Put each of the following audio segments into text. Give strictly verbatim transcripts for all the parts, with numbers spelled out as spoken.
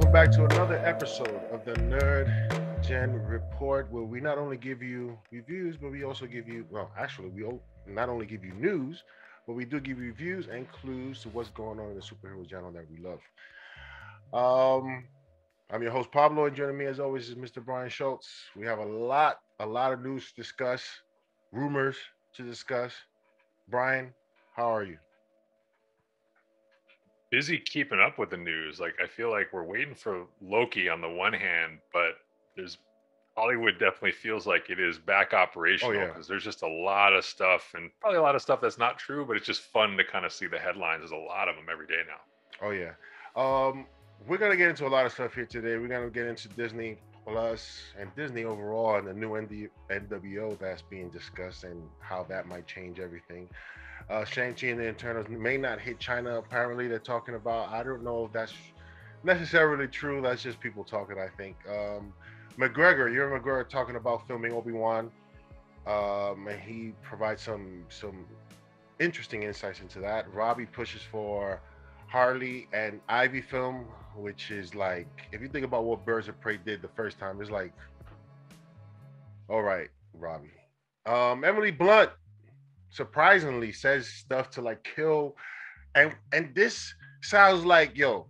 welcome back to another episode of the Nerd Gen Report, where we not only give you reviews, but we also give you, well, actually, we not only give you news, but we do give you reviews and clues to what's going on in the superhero genre that we love. Um, I'm your host, Pablo, and joining me, as always, is Mister Brian Schultz. We have a lot, a lot of news to discuss, rumors to discuss. Brian, how are you? Busy keeping up with the news. Like, I feel like we're waiting for Loki on the one hand, but there's Hollywood definitely feels like it is back operational because oh, yeah. there's just a lot of stuff, and probably a lot of stuff that's not true, but it's just fun to kind of see the headlines. There's a lot of them every day now. Oh yeah. Um, we're going to get into a lot of stuff here today. We're going to get into Disney Plus and Disney overall and the new N W O that's being discussed and how that might change everything. Uh, Shang-Chi and the Eternals may not hit China, apparently, they're talking about. I don't know if that's necessarily true. That's just people talking, I think. Um, McGregor, you're McGregor talking about filming Obi-Wan. Um, and he provides some, some interesting insights into that. Robbie pushes for Harley and Ivy film, which is like, if you think about what Birds of Prey did the first time, it's like, all right, Robbie. Um, Emily Blunt surprisingly says stuff to like kill, and and this sounds like, yo,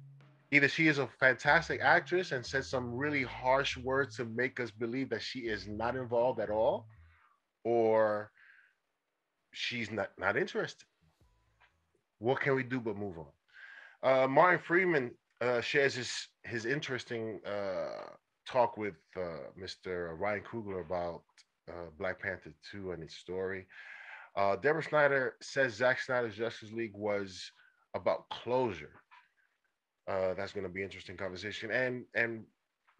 either she is a fantastic actress and says some really harsh words to make us believe that she is not involved at all, or she's not not interested. What can we do but move on? uh Martin Freeman uh shares his his interesting uh talk with uh Mister Ryan Coogler about uh Black Panther two and its story. Uh, Deborah Snyder says Zack Snyder's Justice League was about closure. Uh, that's going to be an interesting conversation. And and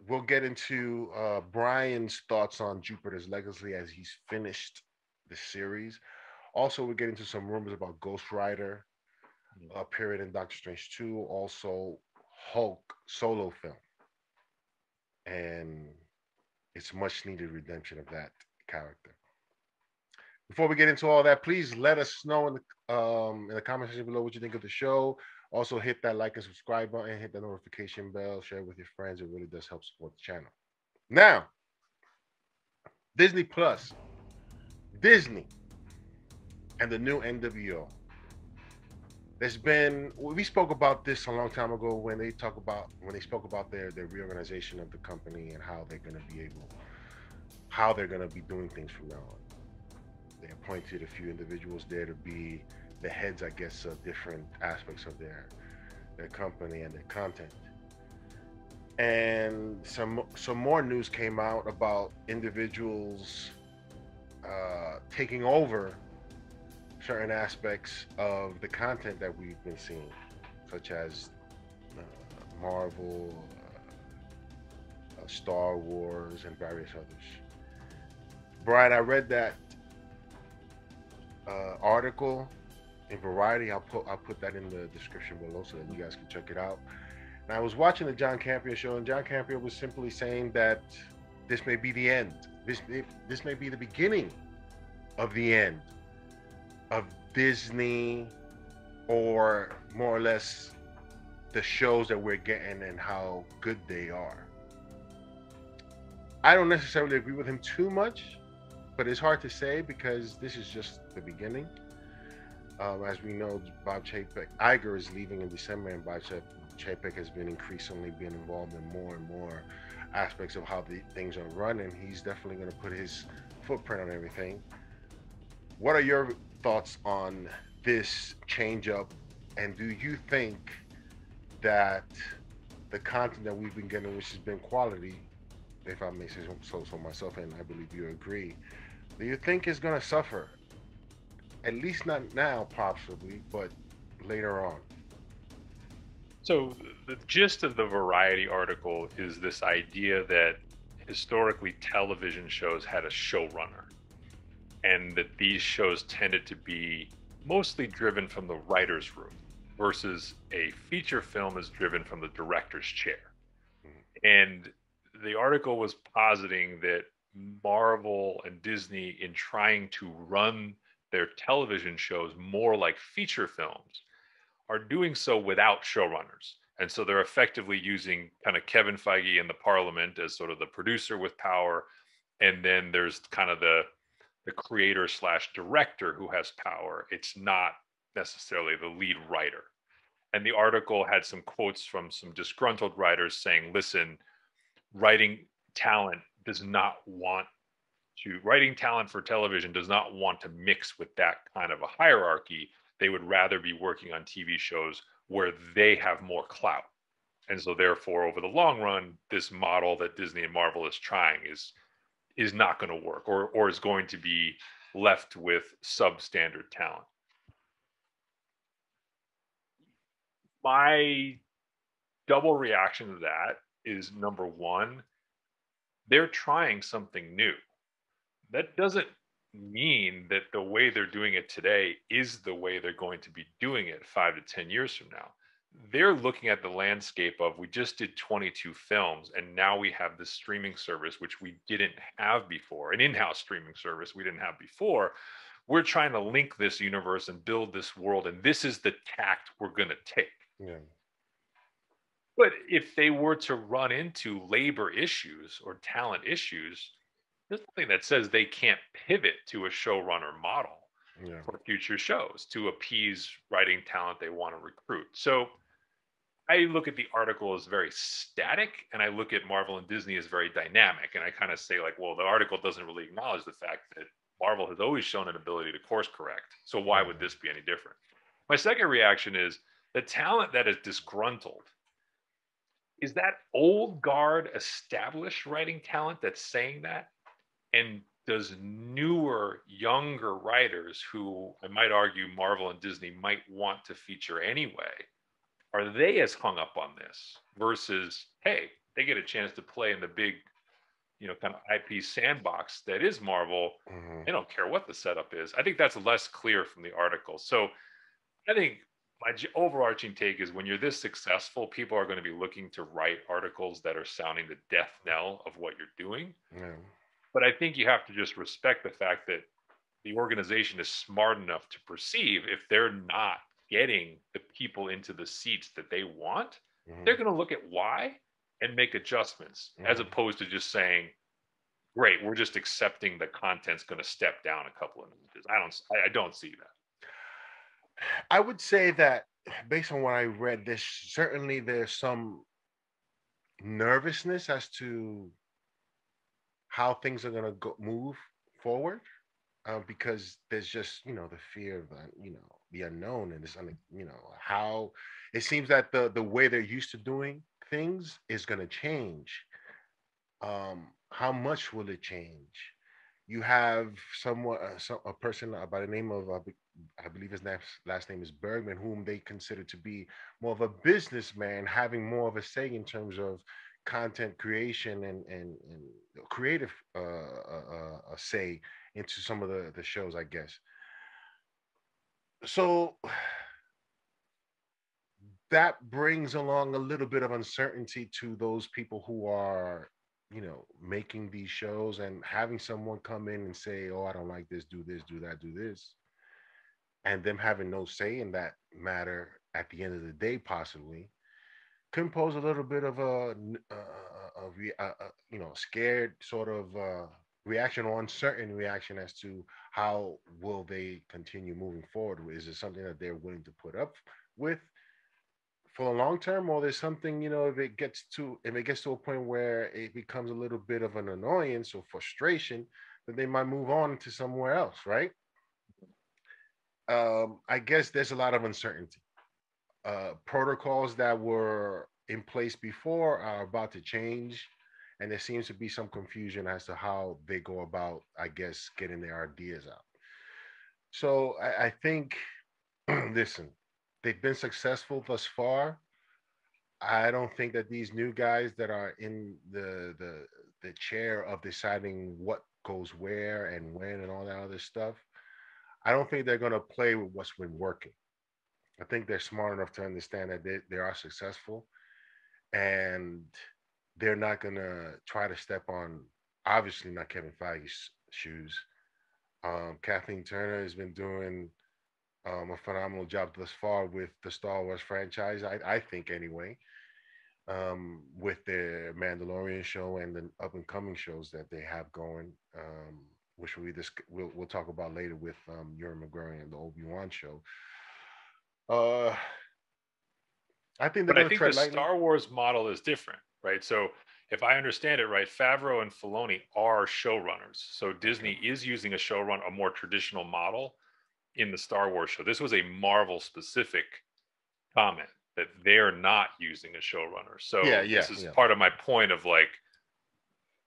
we'll get into uh, Brian's thoughts on Jupiter's Legacy as he's finished the series. Also, we'll get into some rumors about Ghost Rider, mm-hmm. uh, period in Doctor Strange two, also Hulk solo film. And it's much needed redemption of that character. Before we get into all that, please let us know in the um, in the comment section below what you think of the show. Also, hit that like and subscribe button, hit that notification bell, share with your friends. It really does help support the channel. Now, Disney Plus, Disney, and the new N W O. There's been, we spoke about this a long time ago when they talk about when they spoke about their their reorganization of the company and how they're going to be able, how they're going to be doing things from now on. They appointed a few individuals there to be the heads, I guess, of different aspects of their their company and their content. And some some more news came out about individuals uh, taking over certain aspects of the content that we've been seeing, such as uh, Marvel, uh, uh, Star Wars, and various others. Brian, I read that Uh, article in Variety. I'll put I'll put that in the description below so that you guys can check it out. And I was watching the John Campea show, and John Campea was simply saying that this may be the end. This this may be the beginning of the end of Disney, or more or less the shows that we're getting and how good they are. I don't necessarily agree with him too much, but it's hard to say because this is just the beginning. Um, as we know, Bob Chapek, Iger is leaving in December, and Bob Chapek has been increasingly being involved in more and more aspects of how the things are run, and he's definitely going to put his footprint on everything. What are your thoughts on this change up, and do you think that the content that we've been getting, which has been quality, if I may say so, so myself, and I believe you agree, do you think it's going to suffer? At least not now, possibly, but later on. So the gist of the Variety article is this idea that historically television shows had a showrunner, and that these shows tended to be mostly driven from the writer's room versus a feature film is driven from the director's chair. Mm-hmm. And the article was positing that Marvel and Disney, in trying to run their television shows more like feature films, are doing so without showrunners. And so they're effectively using kind of Kevin Feige and the Parliament as sort of the producer with power. And then there's kind of the the creator slash director who has power. It's not necessarily the lead writer. And the article had some quotes from some disgruntled writers saying, listen, writing talent does not want to, writing talent for television does not want to mix with that kind of a hierarchy. They would rather be working on T V shows where they have more clout. And so therefore, over the long run, this model that Disney and Marvel is trying is is not going to work, or or is going to be left with substandard talent. My double reaction to that is, number one, they're trying something new. That doesn't mean that the way they're doing it today is the way they're going to be doing it five to ten years from now. They're looking at the landscape of, we just did twenty-two films, and now we have this streaming service, which we didn't have before, an in-house streaming service we didn't have before. We're trying to link this universe and build this world, and this is the tact we're going to take. Yeah. But if they were to run into labor issues or talent issues, there's nothing that says they can't pivot to a showrunner model yeah. for future shows to appease writing talent they want to recruit. So I look at the article as very static, and I look at Marvel and Disney as very dynamic. And I kind of say, like, well, the article doesn't really acknowledge the fact that Marvel has always shown an ability to course correct. So why would this be any different? My second reaction is, the talent that is disgruntled, is that old guard established writing talent that's saying that? And does newer, younger writers, who I might argue Marvel and Disney might want to feature anyway, are they as hung up on this versus, hey, they get a chance to play in the big, you know, kind of I P sandbox that is Marvel. Mm-hmm. They don't care what the setup is. I think that's less clear from the article. So I think my overarching take is, when you're this successful, people are going to be looking to write articles that are sounding the death knell of what you're doing. Yeah. But I think you have to just respect the fact that the organization is smart enough to perceive, if they're not getting the people into the seats that they want, mm-hmm. they're going to look at why and make adjustments, mm-hmm. as opposed to just saying, great, we're just accepting the content's going to step down a couple of inches. I don't, I don't see that. I would say that, based on what I read, there's certainly there's some nervousness as to how things are going to go, move forward, uh, because there's just, you know, the fear of, uh, you know, the unknown, and it's, you know, how it seems that the, the way they're used to doing things is going to change. Um, how much will it change? You have someone, uh, some, a person by the name of, uh, I believe his last, last name is Bergman, whom they consider to be more of a businessman, having more of a say in terms of content creation and, and, and creative uh, uh, uh, say into some of the, the shows, I guess. So that brings along a little bit of uncertainty to those people who are, you know, making these shows, and having someone come in and say, oh, I don't like this, do this, do that, do this. And them having no say in that matter at the end of the day, possibly, can pose a little bit of a, a, a, a you know, scared sort of uh, reaction, or uncertain reaction as to how will they continue moving forward. Is it something that they're willing to put up with for the long term, or there's something, you know, if it gets to if it gets to a point where it becomes a little bit of an annoyance or frustration, that they might move on to somewhere else, right? Um, I guess there's a lot of uncertainty. Uh, protocols that were in place before are about to change, and there seems to be some confusion as to how they go about, I guess, getting their ideas out. So I, I think, listen, they've been successful thus far. I don't think that these new guys that are in the, the the chair of deciding what goes where and when and all that other stuff, I don't think they're going to play with what's been working. I think they're smart enough to understand that they, they are successful, and they're not going to try to step on, obviously not Kevin Feige's shoes. Um, Kathleen Turner has been doing Um, a phenomenal job thus far with the Star Wars franchise, I, I think anyway. um, with the Mandalorian show and the up and coming shows that they have going, um, which we dis- we'll, we'll talk about later with um, Ewan McGregor and the Obi-Wan show. Uh, I think, but I think the lightning. Star Wars model is different, right? So if I understand it right, Favreau and Filoni are showrunners. So Disney okay. is using a showrun, a more traditional model in the Star Wars show. This was a Marvel specific comment that they're not using a showrunner. So yeah, yeah, this is yeah. part of my point of like,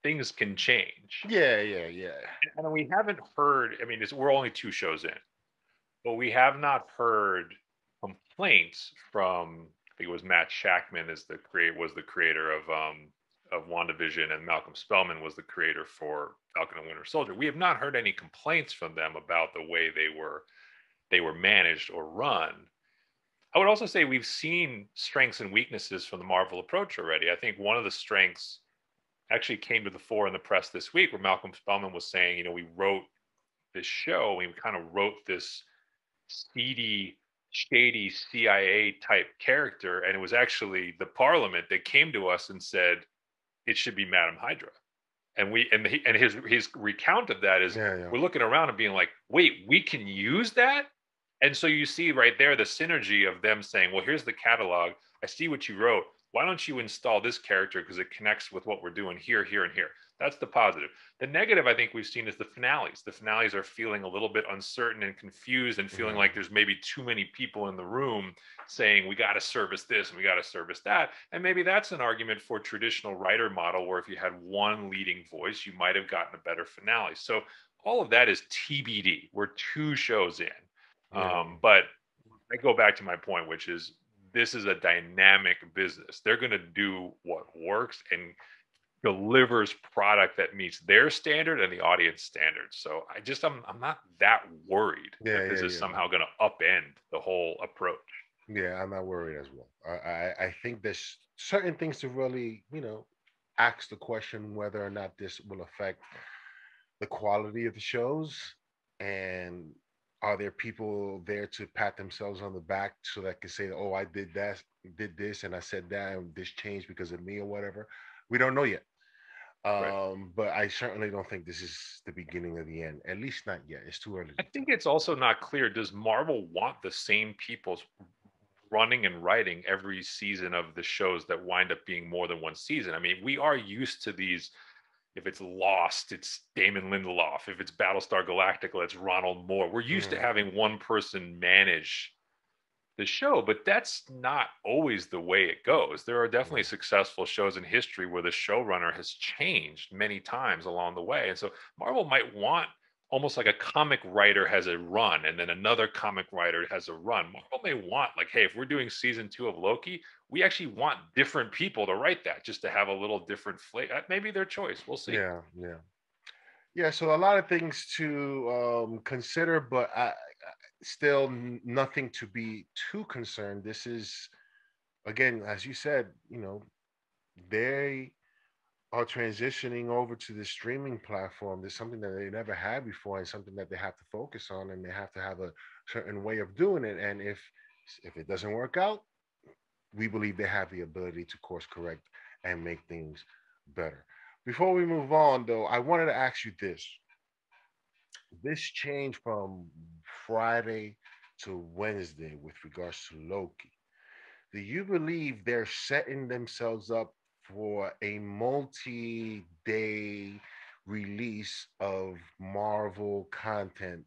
things can change. Yeah, yeah, yeah. And we haven't heard, I mean, it's, we're only two shows in, but we have not heard complaints from, I think it was Matt Shakman is the create was the creator of um of WandaVision, and Malcolm Spellman was the creator for Falcon and Winter Soldier. We have not heard any complaints from them about the way they were they were managed or run. I would also say we've seen strengths and weaknesses from the Marvel approach already. I think one of the strengths actually came to the fore in the press this week, where Malcolm Spellman was saying, you know, we wrote this show, we kind of wrote this seedy, shady C I A type character, and it was actually the Parliament that came to us and said it should be Madame Hydra. And we and he, and his his recount of that is yeah, yeah. we're looking around and being like, wait, we can use that? And so you see right there the synergy of them saying, well, here's the catalog, I see what you wrote, why don't you install this character because it connects with what we're doing here, here, and here. That's the positive. The negative I think we've seen is the finales. The finales are feeling a little bit uncertain and confused and feeling mm-hmm. like there's maybe too many people in the room saying we got to service this and we got to service that. And maybe that's an argument for traditional writer model where if you had one leading voice, you might have gotten a better finale. So all of that is T B D. We're two shows in. Yeah. Um, but I go back to my point, which is, this is a dynamic business. They're going to do what works and delivers product that meets their standard and the audience standard. So I just, I'm, I'm not that worried yeah, that this yeah, is yeah. somehow going to upend the whole approach. Yeah, I'm not worried as well. I, I, I think there's certain things to really, you know, ask the question whether or not this will affect the quality of the shows, and are there people there to pat themselves on the back so that can say, oh, I did that, did this, and I said that, and this changed because of me or whatever? We don't know yet. Um, right. But I certainly don't think this is the beginning of the end, at least not yet. It's too early. I think it's also not clear. Does Marvel want the same people running and writing every season of the shows that wind up being more than one season? I mean, we are used to these. If it's Lost, it's Damon Lindelof. If it's Battlestar Galactica, it's Ronald Moore. We're used mm-hmm. to having one person manage the show, but that's not always the way it goes. There are definitely mm-hmm. successful shows in history where the showrunner has changed many times along the way. And so Marvel might want almost like a comic writer has a run and then another comic writer has a run. Marvel may want like, hey, if we're doing season two of Loki, we actually want different people to write that just to have a little different flavor. Maybe their choice. We'll see. Yeah, yeah, yeah. So a lot of things to um, consider, but I, still nothing to be too concerned. This is, again, as you said, you know, they are transitioning over to the streaming platform. There's something that they never had before, and something that they have to focus on, and they have to have a certain way of doing it. And if if it doesn't work out, we believe they have the ability to course correct and make things better. Before we move on, though, I wanted to ask you this. This change from Friday to Wednesday with regards to Loki, do you believe they're setting themselves up for a multi-day release of Marvel content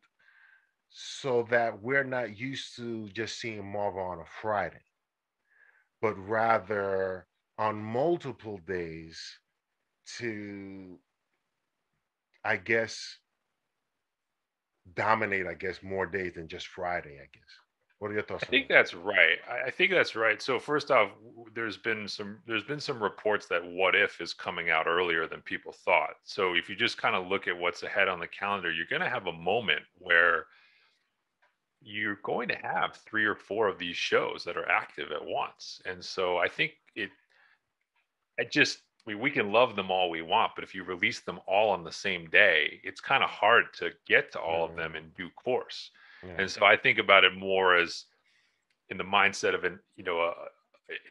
so that we're not used to just seeing Marvel on a Friday, but rather on multiple days to, I guess, dominate, I guess, more days than just Friday, I guess? What are your thoughts on that? I think that's right. I think that's right. So first off, there's been some there's been some reports that What If is coming out earlier than people thought. So if you just kind of look at what's ahead on the calendar, you're going to have a moment where you're going to have three or four of these shows that are active at once. And so I think it, I just, we, we can love them all we want, but if you release them all on the same day, it's kind of hard to get to all mm-hmm. of them in due course. Yeah. And so I think about it more as in the mindset of an, you know, a,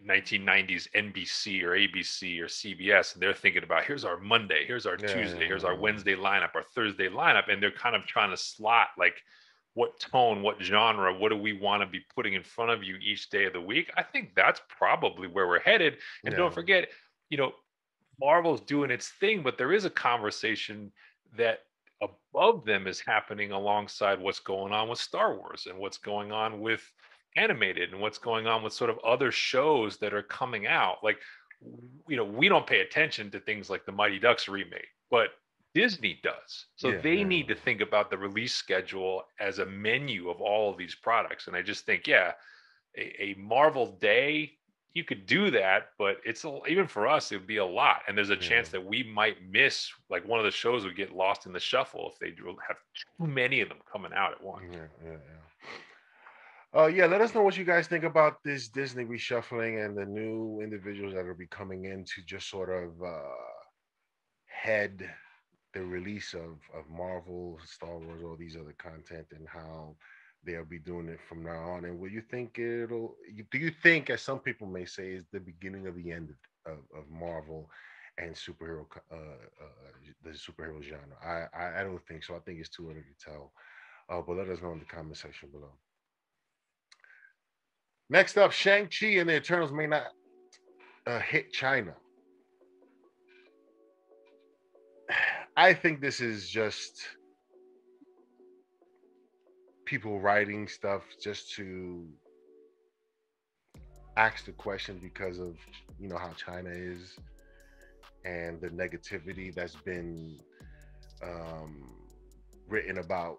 nineteen nineties N B C or A B C or C B S, and they're thinking about, here's our Monday, here's our yeah, Tuesday, yeah, here's our Wednesday lineup, our Thursday lineup, and they're kind of trying to slot, like, what tone, what genre, what do we want to be putting in front of you each day of the week? I think that's probably where we're headed. And yeah. don't forget, you know, Marvel's doing its thing, but there is a conversation that above them is happening alongside what's going on with Star Wars and what's going on with animated and what's going on with sort of other shows that are coming out. Like, you know, we don't pay attention to things like the Mighty Ducks remake, but Disney does. So yeah, they yeah. need to think about the release schedule as a menu of all of these products. And I just think, yeah, a, a Marvel day, you could do that, but it's a, even for us, it would be a lot. And there's a yeah. chance that we might miss, like, one of the shows would get lost in the shuffle if they have too many of them coming out at once. Yeah, yeah, yeah. Uh, yeah, let us know what you guys think about this Disney reshuffling and the new individuals that will be coming in to just sort of uh, head the release of, of Marvel, Star Wars, all these other content, and how they'll be doing it from now on. And will you think it'll, do you think, as some people may say, is the beginning of the end of, of Marvel and superhero, uh, uh, the superhero genre? I, I, I don't think so. I think it's too early to tell. Uh, but let us know in the comment section below. Next up, Shang-Chi and the Eternals may not uh, hit China. I think this is just people writing stuff just to ask the question because of, you know, how China is and the negativity that's been um, written about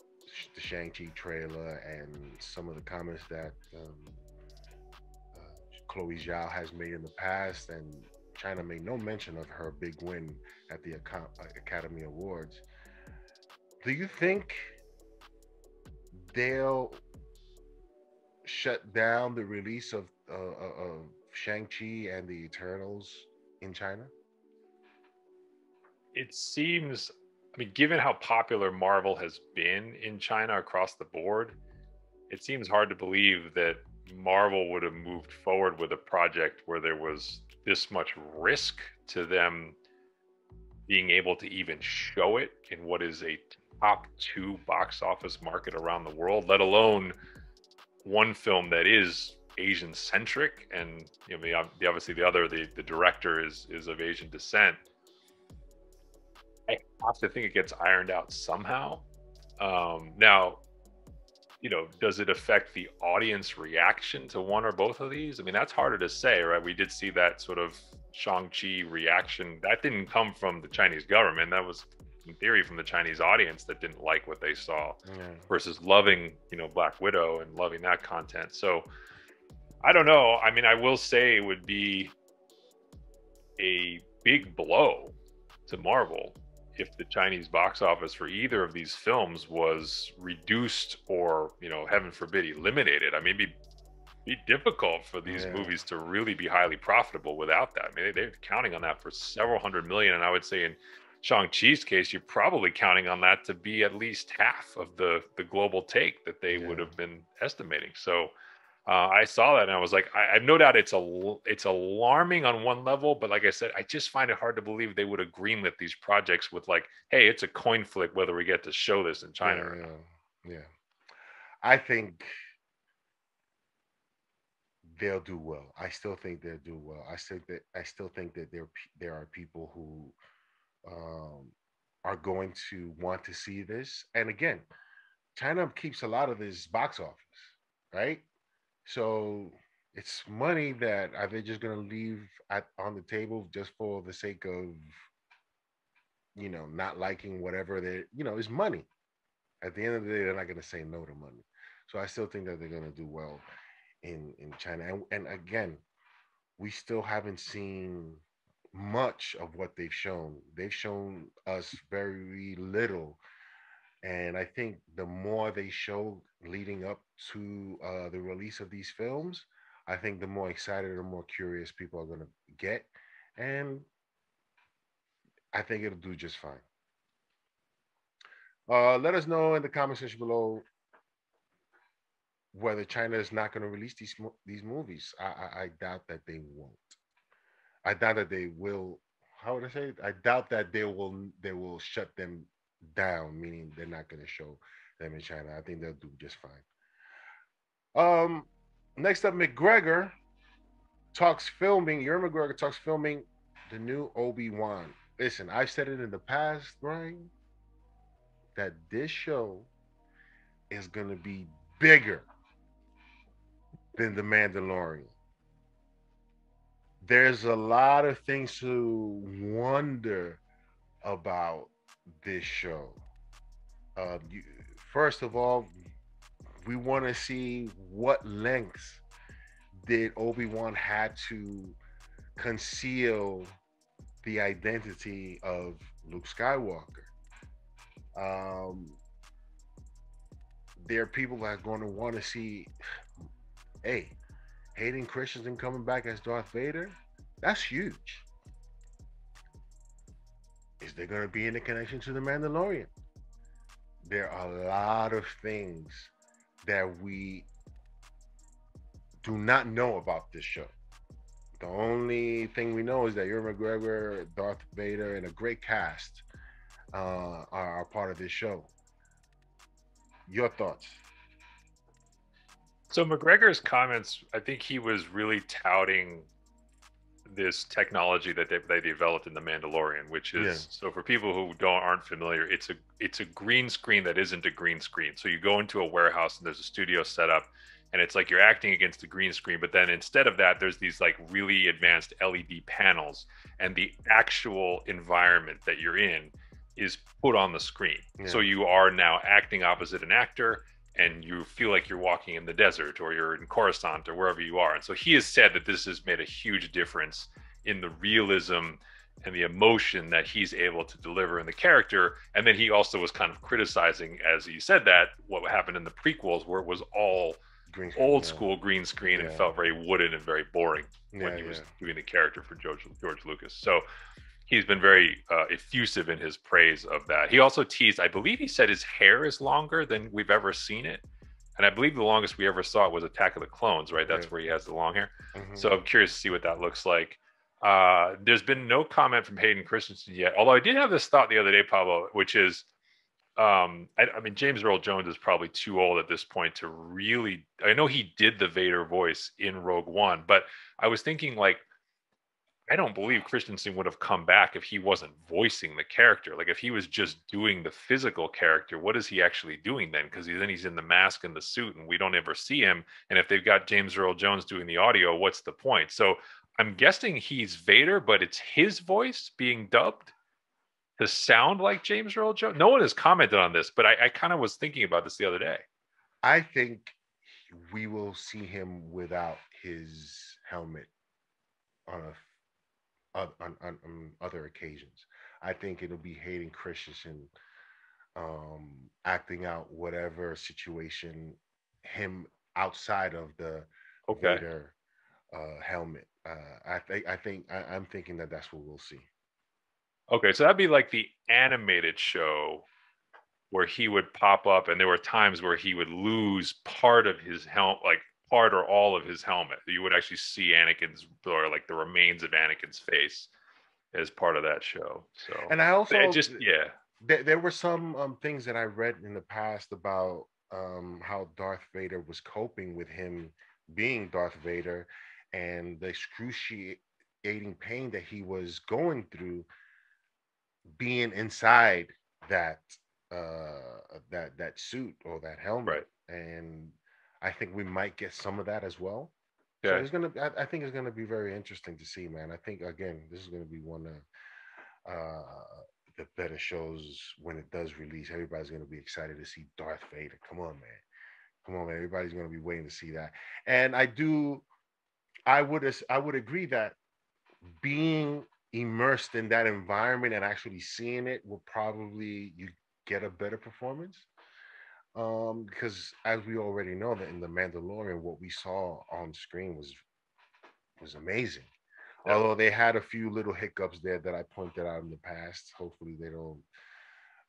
the Shang-Chi trailer and some of the comments that um, Chloe Zhao has made in the past, and China made no mention of her big win at the Academy Awards. Do you think they'll shut down the release of, uh, of Shang-Chi and the Eternals in China? It seems, I mean, given how popular Marvel has been in China across the board, it seems hard to believe that Marvel would have moved forward with a project where there was this much risk to them being able to even show it in what is a top two box office market around the world, let alone one film that is Asian centric. And, you know, obviously the other, the, the director is, is of Asian descent. I have to think it gets ironed out somehow. Um, now, you know, does it affect the audience reaction to one or both of these? I mean, that's harder to say, right? We did see that sort of Shang-Chi reaction. That didn't come from the Chinese government. That was, in theory, from the Chinese audience that didn't like what they saw yeah. versus loving, you know, Black Widow and loving that content. So I don't know. I mean, I will say it would be a big blow to Marvel if the Chinese box office for either of these films was reduced or, you know, heaven forbid, eliminated. I mean, it'd be, it'd be difficult for these yeah. movies to really be highly profitable without that. I mean, they, they're counting on that for several hundred million. And I would say in Shang-Chi's case, you're probably counting on that to be at least half of the, the global take that they yeah. would have been estimating. So uh, I saw that and I was like, I, I've no doubt it's a, it's alarming on one level, but like I said, I just find it hard to believe they would agree with these projects with, like, hey, it's a coin flip whether we get to show this in China yeah, or not. Yeah. I think they'll do well. I still think they'll do well. I think that I still think that there there are people who um, are going to want to see this. And again, China keeps a lot of this box office, right? So it's money that are they just going to leave at, on the table just for the sake of, you know, not liking whatever they, you know, it's money. At the end of the day, they're not going to say no to money. So I still think that they're going to do well in, in China. And, and again, we still haven't seen much of what they've shown. They've shown us very little. And I think the more they show leading up to uh, the release of these films, I think the more excited or more curious people are going to get. And I think it'll do just fine. Uh, let us know in the comment section below whether China is not going to release these these movies. I, I, I doubt that they won't. I doubt that they will. How would I say it? I doubt that they will. They will shut them down, meaning they're not going to show them in China. I think they'll do just fine. Um, next up, McGregor talks filming. Ewan McGregor talks filming the new Obi-Wan. Listen, I've said it in the past, Brian, that this show is going to be bigger than The Mandalorian. There's a lot of things to wonder about this show. Uh, you, first of all, we want to see what lengths did Obi-Wan had to conceal the identity of Luke Skywalker. Um, there are people that are going to want to see, hey, Hayden Christensen coming back as Darth Vader, that's huge. Is there going to be any connection to The Mandalorian? There are a lot of things that we do not know about this show. The only thing we know is that Ewan McGregor, Darth Vader, and a great cast uh, are, are part of this show. Your thoughts? So McGregor's comments, I think he was really touting this technology that they, they developed in The Mandalorian, which is, yeah. So for people who don't aren't familiar, it's a it's a green screen that isn't a green screen. So you go into a warehouse and there's a studio set up, and it's like you're acting against the green screen, but then instead of that, there's these like really advanced L E D panels, and the actual environment that you're in is put on the screen. Yeah. So you are now acting opposite an actor, and you feel like you're walking in the desert or you're in Coruscant or wherever you are. And so he has said that this has made a huge difference in the realism and the emotion that he's able to deliver in the character. And then he also was kind of criticizing, as he said that, what happened in the prequels, where it was all green screen, old yeah. school green screen yeah. and felt very wooden and very boring yeah, when he yeah. was doing the character for George, George Lucas. So he's been very uh, effusive in his praise of that. He also teased, I believe he said his hair is longer than we've ever seen it. And I believe the longest we ever saw it was Attack of the Clones, right? That's yeah. where he has the long hair. Mm-hmm. So I'm curious to see what that looks like. Uh, there's been no comment from Hayden Christensen yet. Although I did have this thought the other day, Pablo, which is, um, I, I mean, James Earl Jones is probably too old at this point to really, I know he did the Vader voice in Rogue One, but I was thinking like, I don't believe Christensen would have come back if he wasn't voicing the character. Like if he was just doing the physical character, what is he actually doing then? Because then he's in the mask and the suit and we don't ever see him. And if they've got James Earl Jones doing the audio, what's the point? So I'm guessing he's Vader, but it's his voice being dubbed to sound like James Earl Jones. No one has commented on this, but I, I kind of was thinking about this the other day. I think we will see him without his helmet on a On, on, on other occasions. I think it'll be Hayden Christensen um, acting out whatever situation him outside of the okay. Vader uh, helmet. Uh, I, th I think I think I'm thinking that that's what we'll see. Okay, so that'd be like the animated show where he would pop up, and there were times where he would lose part of his helmet, like part or all of his helmet. You would actually see Anakin's, or like the remains of Anakin's face as part of that show. So, and I also just yeah, th there were some um, things that I read in the past about um, how Darth Vader was coping with him being Darth Vader and the excruciating pain that he was going through being inside that uh, that that suit or that helmet, right. and I think we might get some of that as well. Yeah. So it's gonna. I, I think it's gonna be very interesting to see, man. I think again, this is gonna be one of uh, the better shows when it does release. Everybody's gonna be excited to see Darth Vader. Come on, man. Come on, man. Everybody's gonna be waiting to see that. And I do. I would. I would agree that being immersed in that environment and actually seeing it will probably you get a better performance. Um, because as we already know that in The Mandalorian, what we saw on screen was was amazing. Yeah. Although they had a few little hiccups there that I pointed out in the past. Hopefully they don't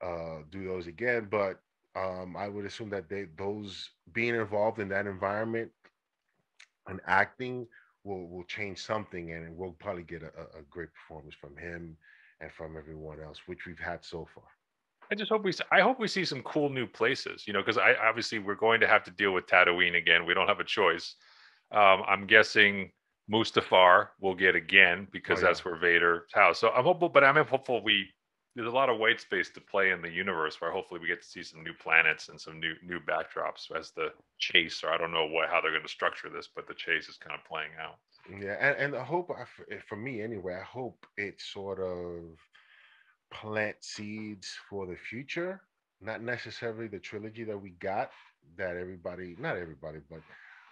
uh, do those again. But Um, I would assume that they, those being involved in that environment and acting will will change something, and we'll probably get a, a great performance from him and from everyone else, which we've had so far. I just hope we I hope we see some cool new places, you know, because I obviously we're going to have to deal with Tatooine again. We don't have a choice. Um, I'm guessing Mustafar will get again because oh, yeah. that's where Vader's house. So I'm hopeful, but I'm hopeful we. There's a lot of white space to play in the universe where hopefully we get to see some new planets and some new new backdrops as the chase, or I don't know what how they're going to structure this, but the chase is kind of playing out. Yeah, and, and I hope, for me anyway, I hope it sort of plant seeds for the future, not necessarily the trilogy that we got that everybody, not everybody, but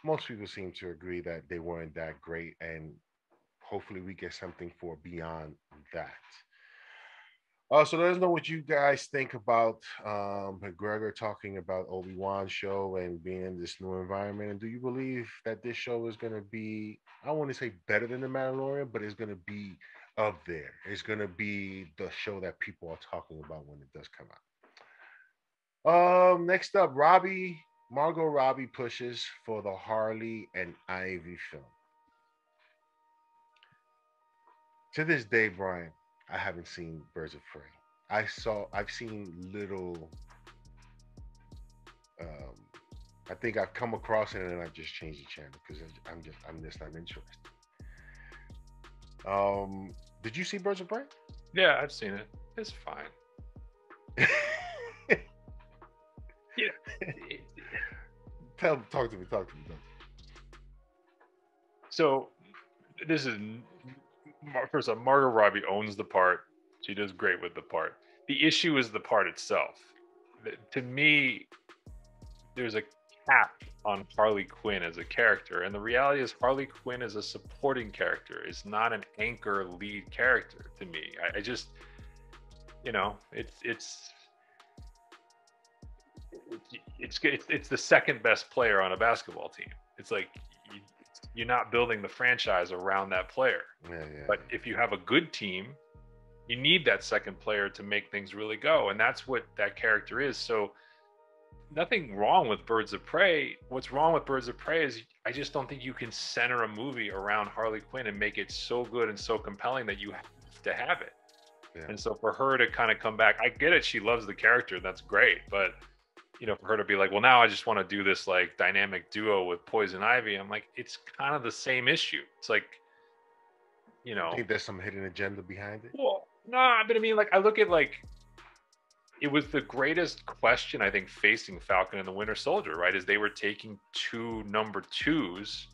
most people seem to agree that they weren't that great, and hopefully we get something for beyond that. Uh, so let us know what you guys think about um, McGregor talking about Obi-Wan's show and being in this new environment. And do you believe that this show is going to be, I want to say better than The Mandalorian, but it's going to be up there. It's going to be the show that people are talking about when it does come out. Um, next up, Robbie, Margot Robbie pushes for the Harley and Ivy film. To this day, Brian, I haven't seen Birds of Prey. I saw, I've seen little, um, I think I've come across it and I've just changed the channel because I'm just, I'm just not interested. Um, did you see Birds of Prey? Yeah, I've seen it. It's fine. Yeah. Tell, talk to me, talk to me, talk to me. So this is... First of all, Margot Robbie owns the part. She does great with the part. The issue is the part itself. To me, there's a cap on Harley Quinn as a character. And the reality is Harley Quinn is a supporting character. It's not an anchor lead character to me. I, I just, you know, it's, it's, it's, it's, it's the second best player on a basketball team. It's like, you, you're not building the franchise around that player. Yeah, yeah, but yeah. If you have a good team, you need that second player to make things really go. And that's what that character is. So nothing wrong with Birds of Prey. What's wrong with Birds of Prey is I just don't think you can center a movie around Harley Quinn and make it so good and so compelling that you have to have it. Yeah. And so for her to kind of come back, I get it. She loves the character. That's great. But you know, for her to be like, well, now I just want to do this like dynamic duo with Poison Ivy. I'm like, it's kind of the same issue. It's like, you know, I think there's some hidden agenda behind it. Well, no, nah, but I mean, like, I look at like, it was the greatest question I think facing Falcon and the Winter Soldier, right? Is they were taking two number twos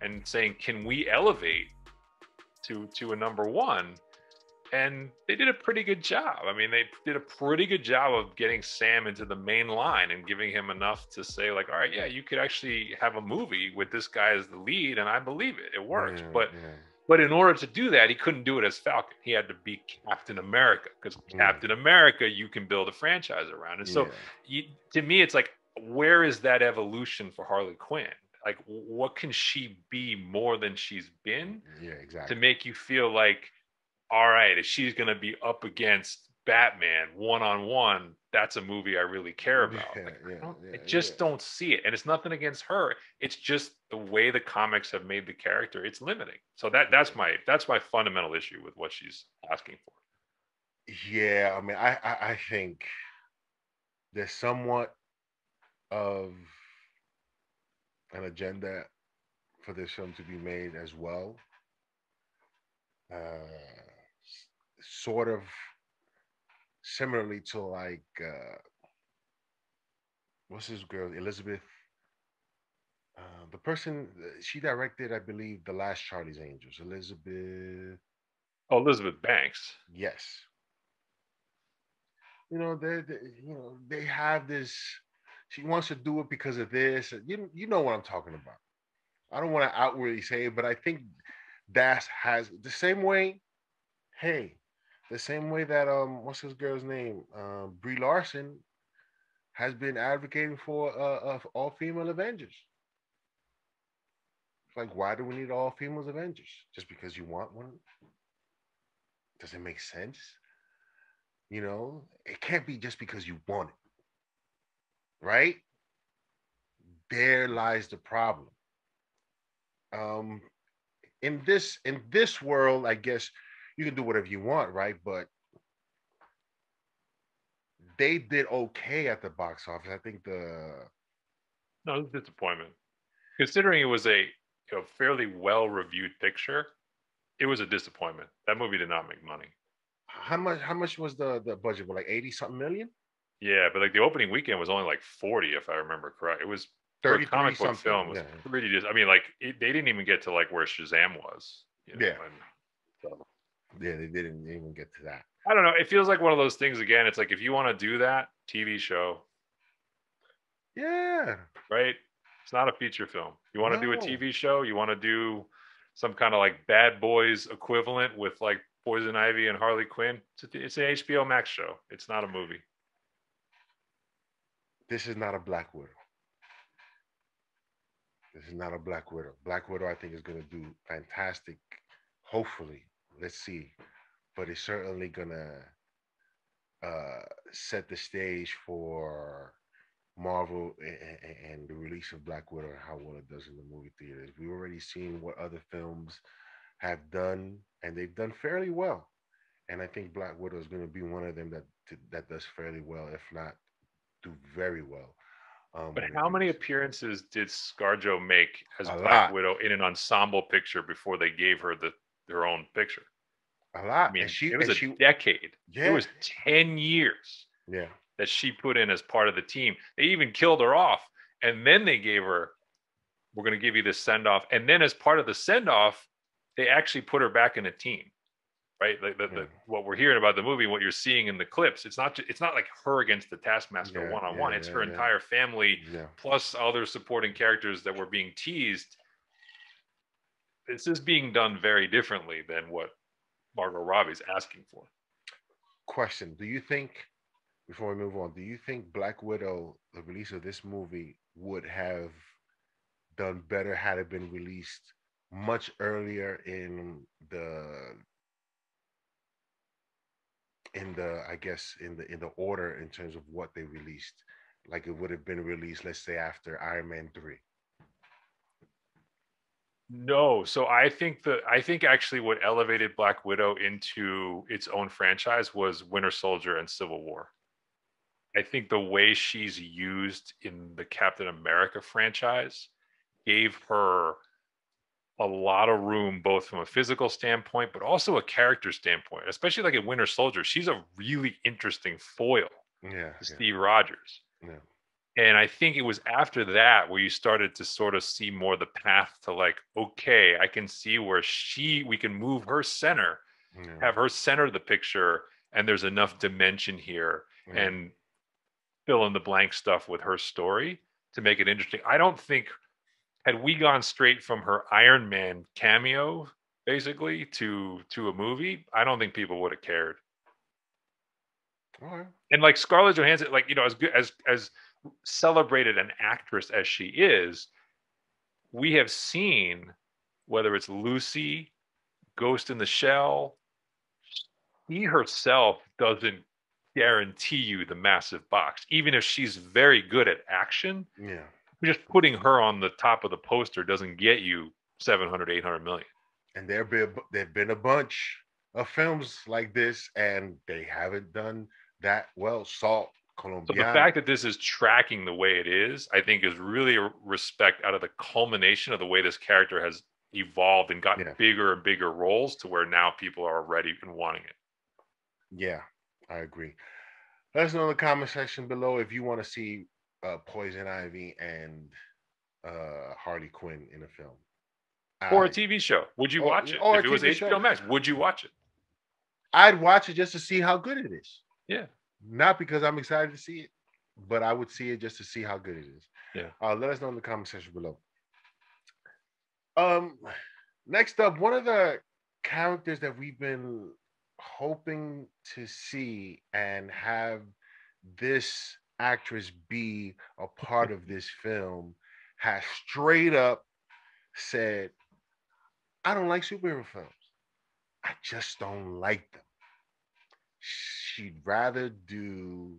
and saying, can we elevate to to a number one? And they did a pretty good job. I mean, they did a pretty good job of getting Sam into the main line and giving him enough to say like, all right, yeah, you could actually have a movie with this guy as the lead. And I believe it, it worked. Yeah, but, yeah. but in order to do that, he couldn't do it as Falcon. He had to be Captain America because yeah. Captain America, you can build a franchise around. And so yeah. you, to me, it's like, where is that evolution for Harley Quinn? Like, what can she be more than she's been? Yeah, exactly. To make you feel like, all right, if she's going to be up against Batman one-on-one, that's a movie I really care about. Yeah, like, yeah, I, don't, yeah, I just yeah. don't see it. And it's nothing against her. It's just the way the comics have made the character. It's limiting. So that that's my that's my fundamental issue with what she's asking for. Yeah, I mean, I, I, I think there's somewhat of an agenda for this film to be made as well. Uh, sort of similarly to like uh, what's this girl Elizabeth uh, the person she directed I believe the last Charlie's Angels Elizabeth oh Elizabeth Banks yes you know they you know they have this she wants to do it because of this you, you know what I'm talking about. I don't want to outwardly say it, but I think that has the same way hey the same way that um what's this girl's name um Brie Larson has been advocating for uh, uh all female Avengers. It's like, why do we need all female Avengers? Just because you want one? Does it make sense? You know, it can't be just because you want it. right? There lies the problem. Um, in this in this world, I guess you can do whatever you want, right? But they did okay at the box office. I think the no disappointment, considering it was a you know, fairly well-reviewed picture, it was a disappointment. That movie did not make money. How much? How much was the the budget? Well, like eighty something million. Yeah, but like the opening weekend was only like forty, if I remember correct. It was thirty comic book something. Film was yeah. pretty. Dis- I mean, like it, they didn't even get to like where Shazam was. You know, yeah. And, so. Yeah, they didn't even get to that. I don't know. It feels like one of those things again. It's like if you want to do that T V show, yeah, right. It's not a feature film. You want to no. do a T V show. You want to do some kind of like Bad Boys equivalent with like Poison Ivy and Harley Quinn. It's, a, it's an H B O Max show. It's not a movie. This is not a Black Widow. This is not a Black Widow. Black Widow, I think, is going to do fantastic. Hopefully, let's see. But it's certainly going to uh, set the stage for Marvel and, and the release of Black Widow and how well it does in the movie theaters. We've already seen what other films have done, and they've done fairly well. And I think Black Widow is going to be one of them that that does fairly well, if not do very well. Um, but how many appearances did ScarJo make as Black Widow in an ensemble picture before they gave her the their own picture? A lot. I mean, and she, it was a she, decade. Yeah. It was ten years. Yeah, that she put in as part of the team. They even killed her off, and then they gave her, "We're going to give you this send off." And then, as part of the send off, they actually put her back in a team. Right, the, the, the, yeah. what we're hearing about the movie, what you're seeing in the clips, it's not it's not like her against the Taskmaster one on one. It's yeah, her yeah. entire family yeah. plus other supporting characters that were being teased. This is being done very differently than what Margot Robbie's asking for. Question: do you think, before we move on, do you think Black Widow, the release of this movie, would have done better had it been released much earlier in the in the I guess in the in the order in terms of what they released? Like it would have been released, let's say, after Iron Man three? No, so I think the I think actually what elevated Black Widow into its own franchise was Winter Soldier and Civil War. I think the way she's used in the Captain America franchise gave her a lot of room, both from a physical standpoint, but also a character standpoint, especially like in Winter Soldier. She's a really interesting foil yeah, to yeah. Steve Rogers. Yeah. And I think it was after that where you started to sort of see more the path to like, okay, I can see where she, we can move her center, yeah. have her center the picture, and there's enough dimension here yeah. and fill in the blank stuff with her story to make it interesting. I don't think... had we gone straight from her Iron Man cameo, basically, to to a movie, I don't think people would have cared. All right. And like Scarlett Johansson, like you know, as good as as celebrated an actress as she is, we have seen, whether it's Lucy, Ghost in the Shell, she herself doesn't guarantee you the massive box, even if she's very good at action. Yeah. Just putting her on the top of the poster doesn't get you seven hundred, eight hundred million. And there be there've been a bunch of films like this, and they haven't done that well. Salt, Colombiana. So the fact that this is tracking the way it is, I think, is really a respect out of the culmination of the way this character has evolved and gotten yeah. bigger and bigger roles to where now people are ready and wanting it. Yeah, I agree. Let us know in the comment section below if you want to see Uh, Poison Ivy and uh, Harley Quinn in a film. Or I, a T V show. Would you or, watch it? Or if it was H B O Max, would you watch it? I'd watch it just to see how good it is. Yeah. Not because I'm excited to see it, but I would see it just to see how good it is. Yeah. Uh, let us know in the comment section below. Um, next up, one of the characters that we've been hoping to see and have this actress be a part of this film has straight up said, I don't like superhero films. I just don't like them. She'd rather do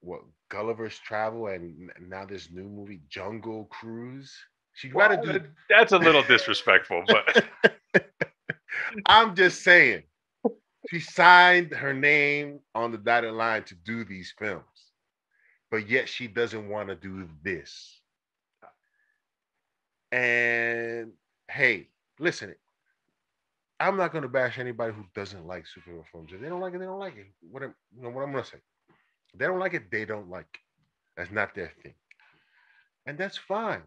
what, Gulliver's Travel, and now this new movie, Jungle Cruise. She'd well, rather do. That's a little disrespectful, but I'm just saying. She signed her name on the dotted line to do these films, but yet she doesn't want to do this. And hey, listen, I'm not going to bash anybody who doesn't like superhero films. If they don't like it, they don't like it. What I'm, you know, what I'm going to say. If they don't like it, they don't like it. That's not their thing. And that's fine.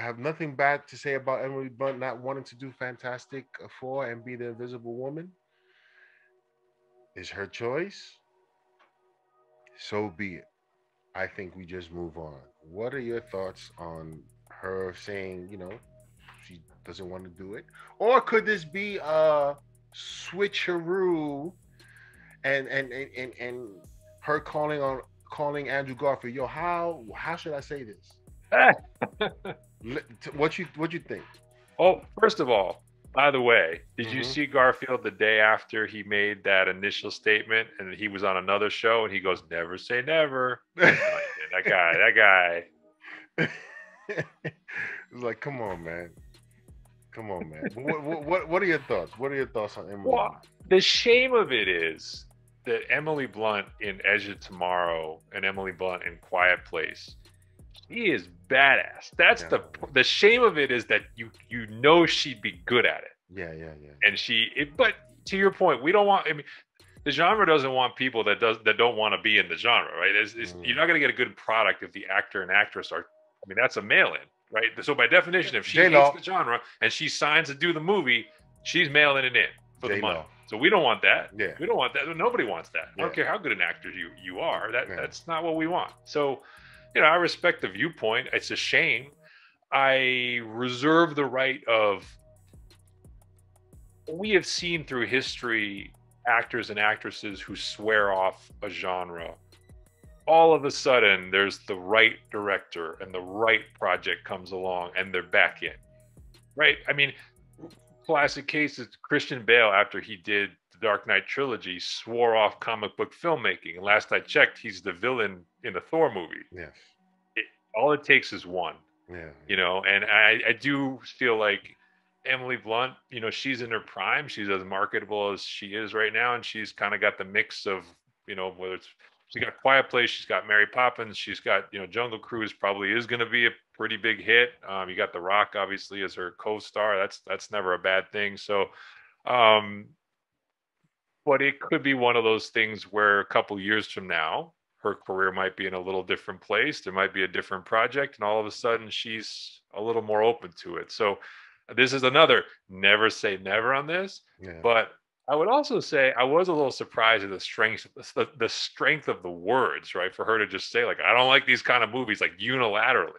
I have nothing bad to say about Emily Blunt not wanting to do Fantastic Four and be the Invisible Woman. It's her choice. So be it. I think we just move on. What are your thoughts on her saying, you know, she doesn't want to do it? Or could this be a switcheroo and and and, and, and her calling on calling Andrew Garfield, yo, how how should I say this? What you what you think? Oh, first of all, by the way, did mm-hmm. you see Garfield the day after he made that initial statement, and he was on another show, and he goes, "Never say never." Like, that guy, that guy. It's like, come on, man, come on, man. what, what what are your thoughts? What are your thoughts on Emily? Well, the shame of it is that Emily Blunt in Edge of Tomorrow and Emily Blunt in Quiet Place. He is badass. That's yeah. the the shame of it is that you you know she'd be good at it. Yeah, yeah, yeah. And she, it, but to your point, we don't want. I mean, the genre doesn't want people that does that don't want to be in the genre, right? It's, it's, mm. You're not going to get a good product if the actor and actress are. I mean, that's a mail-in, right? So by definition, if she J-Lo. hates the genre and she signs to do the movie, she's mailing it in for J-Lo. the money. So we don't want that. Yeah, we don't want that. Nobody wants that. Yeah. I don't care how good an actor you you are. That yeah. that's not what we want. So. You know, I respect the viewpoint. It's a shame. I reserve the right of. We have seen through history actors and actresses who swear off a genre. All of a sudden, there's the right director and the right project comes along, and they're back in. Right? I mean, classic case is Christian Bale after he did the Dark Knight trilogy swore off comic book filmmaking. And last I checked, he's the villain in a Thor movie. Yes. It, all it takes is one. Yeah. You know, and I, I do feel like Emily Blunt, you know, she's in her prime. She's as marketable as she is right now. And she's kind of got the mix of, you know, whether it's, she's got Quiet Place, she's got Mary Poppins, she's got, you know, Jungle Cruise probably is going to be a pretty big hit. Um, you got The Rock, obviously, as her co-star. That's, that's never a bad thing. So, um, but it could be one of those things where a couple years from now, her career might be in a little different place. There might be a different project. And all of a sudden, she's a little more open to it. So this is another never say never on this. Yeah. But I would also say I was a little surprised at the strength, the, the strength of the words, right? For her to just say, like, I don't like these kind of movies, like unilaterally.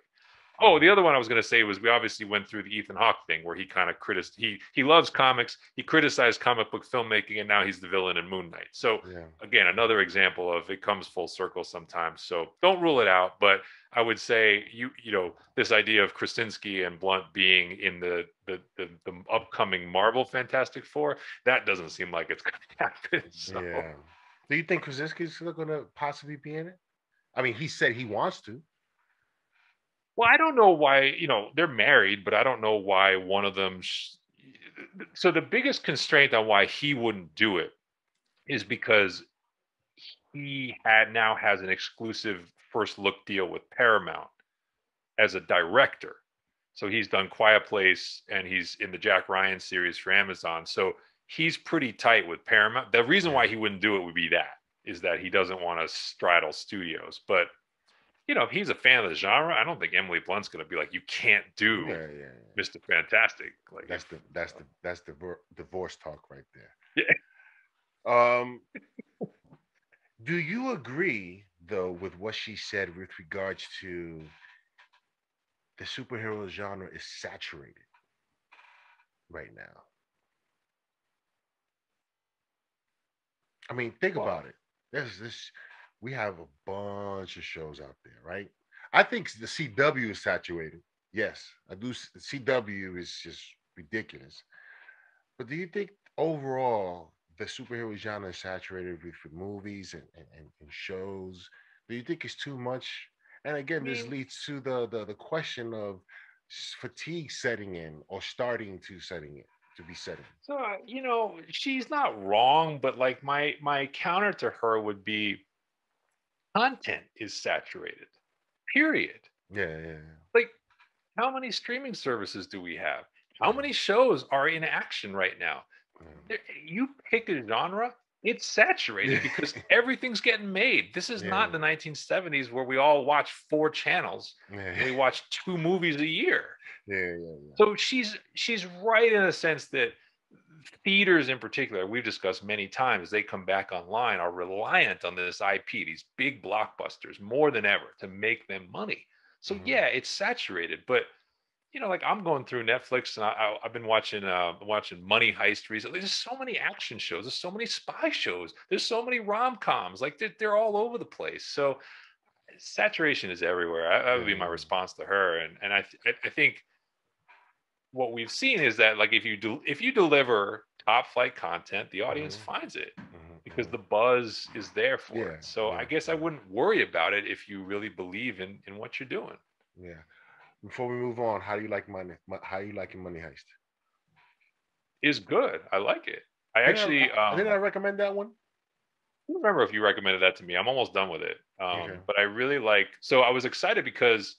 Oh, the other one I was going to say was we obviously went through the Ethan Hawke thing where he kind of criticized, he he loves comics, he criticized comic book filmmaking, and now he's the villain in Moon Knight. So yeah. again, another example of it comes full circle sometimes. So don't rule it out, but I would say you you know this idea of Krasinski and Blunt being in the the the, the upcoming Marvel Fantastic Four, that doesn't seem like it's going to happen. So. Yeah. Do you think Krasinski's still going to possibly be in it? I mean, he said he wants to. Well, I don't know why, you know, they're married, but I don't know why one of them. Sh- so the biggest constraint on why he wouldn't do it is because he had now has an exclusive first look deal with Paramount as a director. So he's done Quiet Place and he's in the Jack Ryan series for Amazon. So he's pretty tight with Paramount. The reason why he wouldn't do it would be that is that he doesn't want to straddle studios, but you know, if he's a fan of the genre, I don't think Emily Blunt's going to be like, "You can't do yeah, yeah, yeah. Mister Fantastic." Like that's the that's the that's the divorce talk right there. Yeah. Um, do you agree though with what she said with regards to the superhero genre is saturated right now? I mean, think well, about it. There's this. We have a bunch of shows out there, right? I think the C W is saturated. Yes, I do. C W is just ridiculous. But do you think overall the superhero genre is saturated with, with movies and, and, and shows. Do you think it's too much? And again, I mean, this leads to the, the the question of fatigue setting in or starting to setting in, to be setting. So, you know, she's not wrong, but like my my counter to her would be content is saturated, period. Yeah, yeah, yeah. Like, how many streaming services do we have? How many shows are in action right now? Mm. You pick a genre, it's saturated because everything's getting made. This is yeah. not the nineteen seventies where we all watch four channels yeah. and we watch two movies a year. Yeah, yeah, yeah. So she's she's right in a sense that theaters in particular, we've discussed many times, they come back online, are reliant on this I P, these big blockbusters more than ever to make them money. So mm-hmm. yeah, it's saturated, but you know, like I'm going through Netflix and I, I, I've been watching uh, watching Money Heist recently. There's so many action shows. There's so many spy shows. There's so many rom-coms. Like they're, they're all over the place. So saturation is everywhere. I, that would be my response to her. And and I th- I think what we've seen is that like if you do if you deliver top flight content, the audience mm-hmm. finds it mm-hmm. because the buzz is there for yeah. it. So yeah. I guess I wouldn't worry about it if you really believe in in what you're doing. Yeah. Before we move on, how do you like Money? How you liking Money Heist? It's good. I like it. I didn't actually I, um, didn't I recommend that one? I don't remember if you recommended that to me. I'm almost done with it, um, okay. but I really like. So I was excited because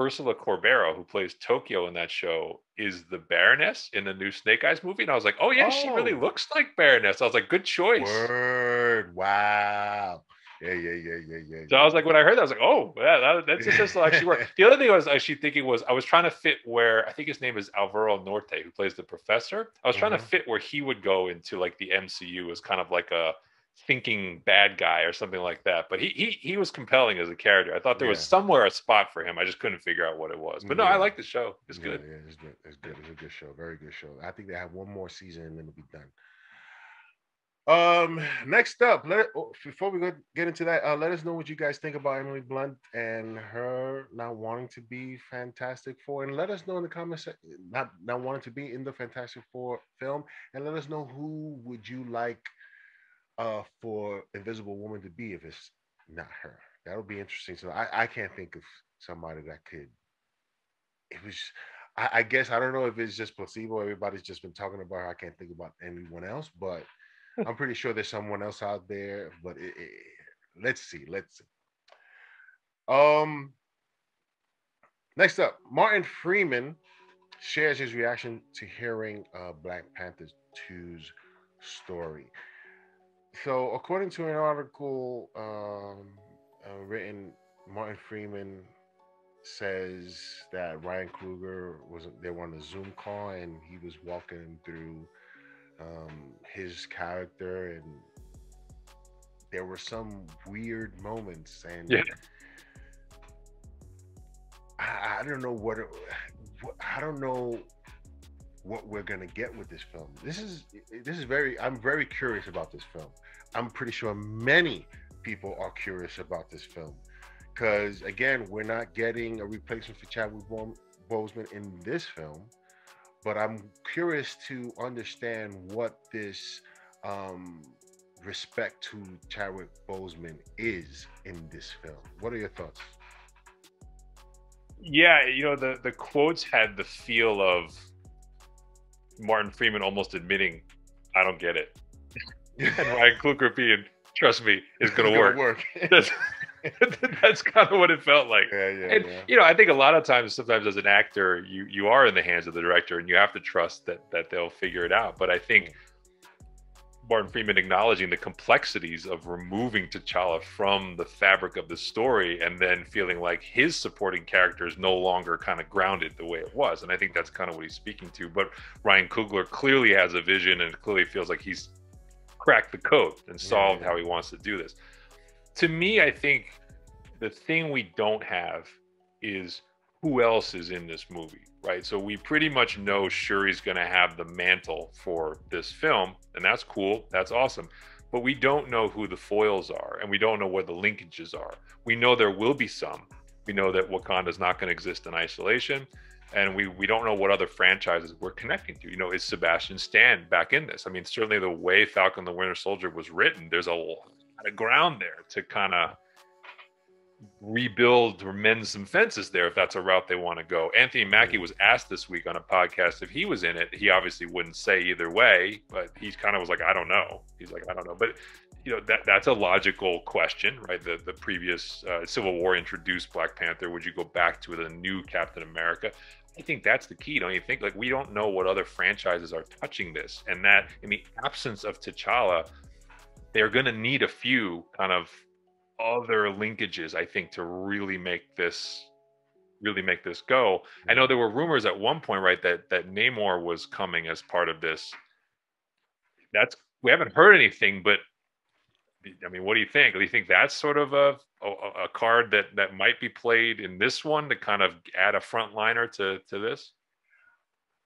Ursula Corbero, who plays Tokyo in that show, is the Baroness in the new Snake Eyes movie, and I was like, oh yeah, oh. she really looks like Baroness. I was like, good choice. Word! Wow. Yeah, yeah, yeah, yeah, yeah. So yeah. I was like, when I heard that, I was like, oh, yeah, that, that's just like she worked. The other thing I was actually thinking was I was trying to fit where I think his name is Alvaro Norte, who plays the professor. I was trying mm-hmm. to fit where he would go into like the M C U as kind of like a thinking bad guy or something like that. But he he he was compelling as a character. I thought there yeah. was somewhere a spot for him. I just couldn't figure out what it was. But no, yeah. I like the show. It's yeah, good. Yeah, it's good. It's good. It's a good show. Very good show. I think they have one more season and then it'll be done. Um, next up, let, oh, before we go get into that, uh, let us know what you guys think about Emily Blunt and her not wanting to be Fantastic Four, and let us know in the comments, not, not wanting to be in the Fantastic Four film, and let us know who would you like uh, for Invisible Woman to be if it's not her. That would be interesting. So I, I can't think of somebody that could, it was, I, I guess, I don't know if it's just placebo, everybody's just been talking about her, I can't think about anyone else, but I'm pretty sure there's someone else out there, but it, it, let's see, let's see. Um, next up, Martin Freeman shares his reaction to hearing uh, Black Panther two's story. So, according to an article um, uh, written, Martin Freeman says that Ryan Coogler was they were on a Zoom call and he was walking him through Um, his character, and there were some weird moments, and yeah. I, I don't know what, it, what I don't know what we're gonna get with this film. This is this is very I'm very curious about this film. I'm pretty sure many people are curious about this film because again, we're not getting a replacement for Chadwick Boseman in this film. But I'm curious to understand what this um, respect to Chadwick Boseman is in this film. What are your thoughts? Yeah, you know, the, the quotes had the feel of Martin Freeman almost admitting, I don't get it. And Ryan Coogler being, trust me, it's going to work. work. That's, that's kind of what it felt like. Yeah, yeah, and yeah. you know, I think a lot of times, sometimes as an actor, you you are in the hands of the director, and you have to trust that that they'll figure it out. But I think Martin Freeman acknowledging the complexities of removing T'Challa from the fabric of the story, and then feeling like his supporting character is no longer kind of grounded the way it was, and I think that's kind of what he's speaking to. But Ryan Coogler clearly has a vision, and clearly feels like he's cracked the code and solved yeah, yeah. how he wants to do this. To me, I think the thing we don't have is who else is in this movie, right? So we pretty much know Shuri's going to have the mantle for this film, and that's cool. That's awesome. But we don't know who the foils are, and we don't know where the linkages are. We know there will be some. We know that Wakanda's not going to exist in isolation. And we we don't know what other franchises we're connecting to. You know, is Sebastian Stan back in this? I mean, certainly the way Falcon the Winter Soldier was written, there's a lot of ground there to kind of rebuild or mend some fences there if that's a route they want to go. Anthony Mackie was asked this week on a podcast if he was in it. He obviously wouldn't say either way, but he kind of was like, I don't know. He's like, I don't know. But, you know, that that's a logical question, right? The the previous uh, Civil War introduced Black Panther. Would you go back to the new Captain America? I think that's the key, don't you think? Like, we don't know what other franchises are touching this, and that in the absence of T'Challa, they're going to need a few kind of other linkages, I think, to really make this really make this go. I know there were rumors at one point, right, that that Namor was coming as part of this. That's we haven't heard anything, but I mean, what do you think? Do you think that's sort of a a, a card that, that might be played in this one to kind of add a frontliner to to this?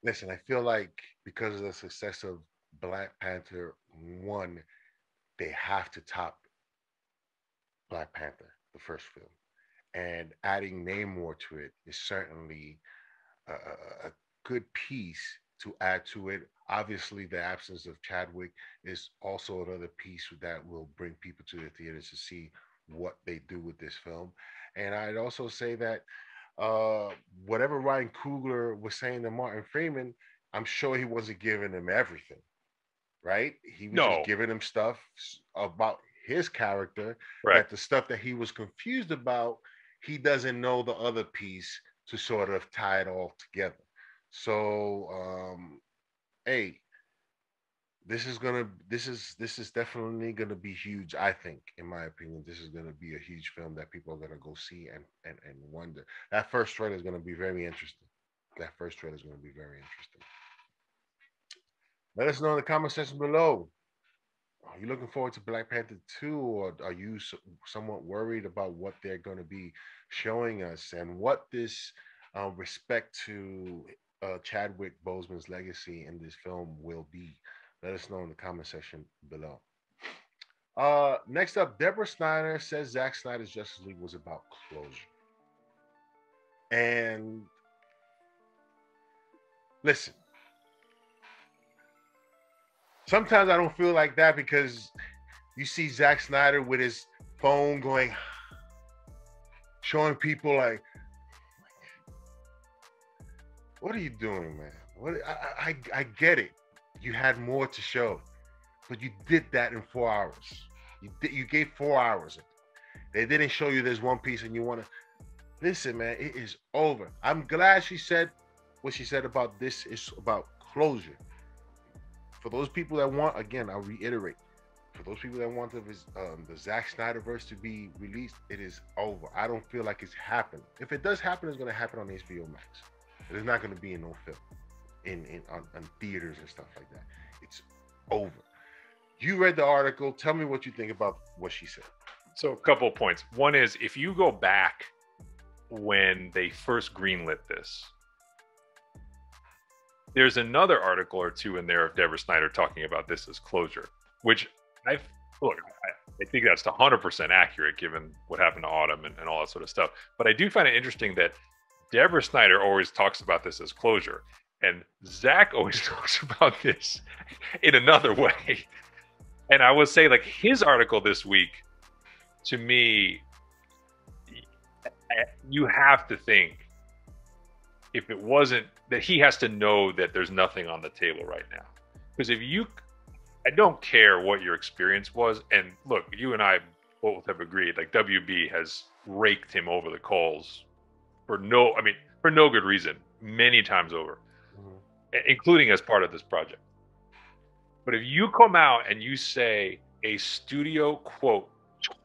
Listen, I feel like because of the success of Black Panther one, they have to top Black Panther, the first film, and adding Namor to it is certainly a, a good piece to add to it. Obviously, the absence of Chadwick is also another piece that will bring people to the theaters to see what they do with this film. And I'd also say that uh, whatever Ryan Coogler was saying to Martin Freeman, I'm sure he wasn't giving him everything, right? He was no. just giving him stuff about his character, right. That the stuff that he was confused about, he doesn't know the other piece to sort of tie it all together. So, um, hey, this is gonna, this is this is definitely gonna be huge. I think, in my opinion, this is gonna be a huge film that people are gonna go see and and and wonder. That first trailer is gonna be very interesting. That first trailer is gonna be very interesting. Let us know in the comment section below. Are you looking forward to Black Panther two, or are you somewhat worried about what they're going to be showing us, and what this uh, respect to uh, Chadwick Boseman's legacy in this film will be? Let us know in the comment section below. Uh, next up, Deborah Snyder says Zack Snyder's Justice League was about closure. And listen, sometimes I don't feel like that, because you see Zack Snyder with his phone going, showing people like, what are you doing, man? What? I, I, I get it. You had more to show, but you did that in four hours. You, did, you gave four hours. They didn't show you this one piece and you want to, listen, man, it is over. I'm glad she said what she said about this is about closure. For those people that want, again, I'll reiterate, for those people that want the, um, the Zack Snyderverse to be released, it is over. I don't feel like it's happening. If it does happen, it's going to happen on H B O Max. It's not going to be in no film, in, in on, on theaters and stuff like that. It's over. You read the article. Tell me what you think about what she said. So a couple of points. One is, if you go back when they first greenlit this, there's another article or two in there of Deborah Snyder talking about this as closure, which I've, look, I, I think that's one hundred percent accurate given what happened to Autumn and, and all that sort of stuff. But I do find it interesting that Deborah Snyder always talks about this as closure, and Zach always talks about this in another way. And I would say, like, his article this week, to me, you have to think, if it wasn't that he has to know that there's nothing on the table right now. Because if you, I don't care what your experience was. And look, you and I both have agreed, like, W B has raked him over the coals for no, I mean, for no good reason, many times over, mm-hmm. including as part of this project. But if you come out and you say a studio, quote,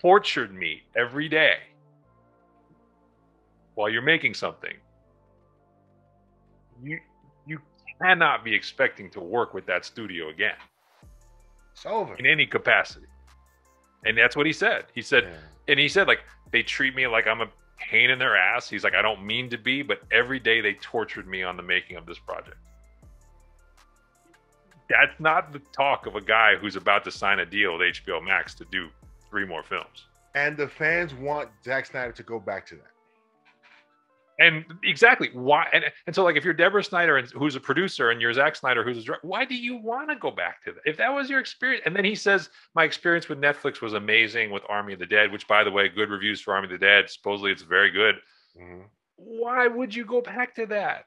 tortured me every day while you're making something, You you cannot be expecting to work with that studio again. It's over in any capacity, and that's what he said. He said, yeah. and he said, like, they treat me like I'm a pain in their ass. He's like, I don't mean to be, but every day they tortured me on the making of this project. That's not the talk of a guy who's about to sign a deal with H B O Max to do three more films. And the fans want Zack Snyder to go back to that. And exactly why. And, and so like, if you're Deborah Snyder, and who's a producer, and you're Zack Snyder, who's a director, why do you want to go back to that? If that was your experience. And then he says, my experience with Netflix was amazing with Army of the Dead, which, by the way, good reviews for Army of the Dead. Supposedly it's very good. Mm-hmm. Why would you go back to that?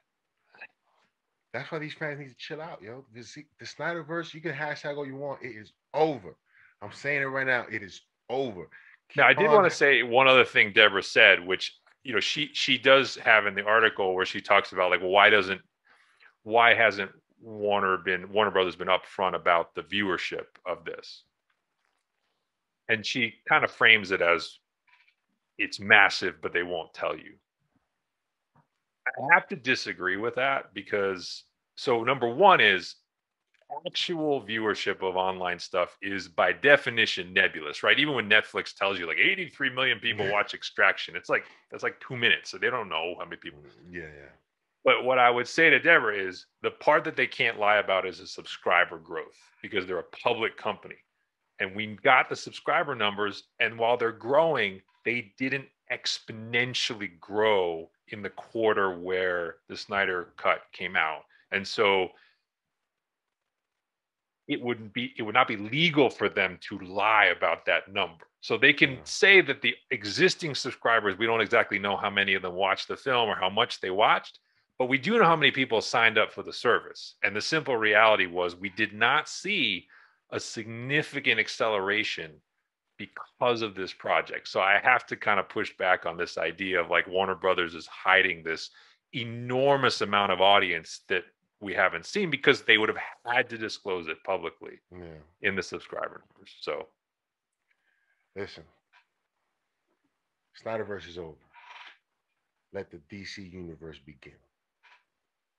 That's why these fans need to chill out, yo. This, the Snyderverse, you can hashtag all you want. It is over. I'm saying it right now. It is over. Keep now, I did want to say one other thing Deborah said, which, you know, she she does have in the article where she talks about, like, well, why doesn't, why hasn't Warner been, Warner Brothers been upfront about the viewership of this? And she kind of frames it as it's massive, but they won't tell you. I have to disagree with that because, so number one is, actual viewership of online stuff is by definition nebulous, right? Even when Netflix tells you like eighty-three million people watch Extraction, it's like, that's like two minutes. So they don't know how many people. Yeah, yeah. But what I would say to Deborah is the part that they can't lie about is the subscriber growth, because they're a public company and we got the subscriber numbers. And while they're growing, they didn't exponentially grow in the quarter where the Snyder Cut came out. And so it wouldn't be, it would not be legal for them to lie about that number. So they can say that the existing subscribers, we don't exactly know how many of them watched the film or how much they watched, but we do know how many people signed up for the service. And the simple reality was we did not see a significant acceleration because of this project. So I have to kind of push back on this idea of like Warner Brothers is hiding this enormous amount of audience that we haven't seen, because they would have had to disclose it publicly yeah. in the subscriber numbers. So, listen, Snyderverse is over. Let the D C universe begin.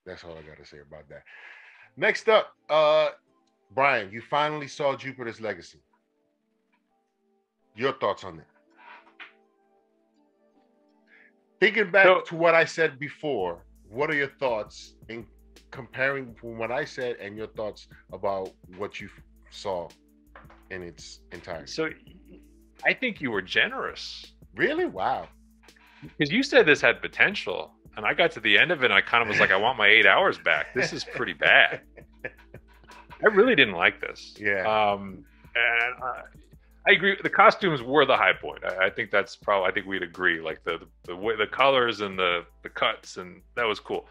That's all I got to say about that. Next up, uh, Brian, you finally saw Jupiter's Legacy. Your thoughts on that? Thinking back so, to what I said before, what are your thoughts in comparing from what I said and your thoughts about what you saw in its entirety? So I think you were generous. Really? Wow. Because you said this had potential and I got to the end of it and I kind of was like, I want my eight hours back. This is pretty bad. I really didn't like this. Yeah. Um, and I, I agree. The costumes were the high point. I, I think that's probably, I think we'd agree. Like the, the, the, the colors and the, the cuts, and that was cool.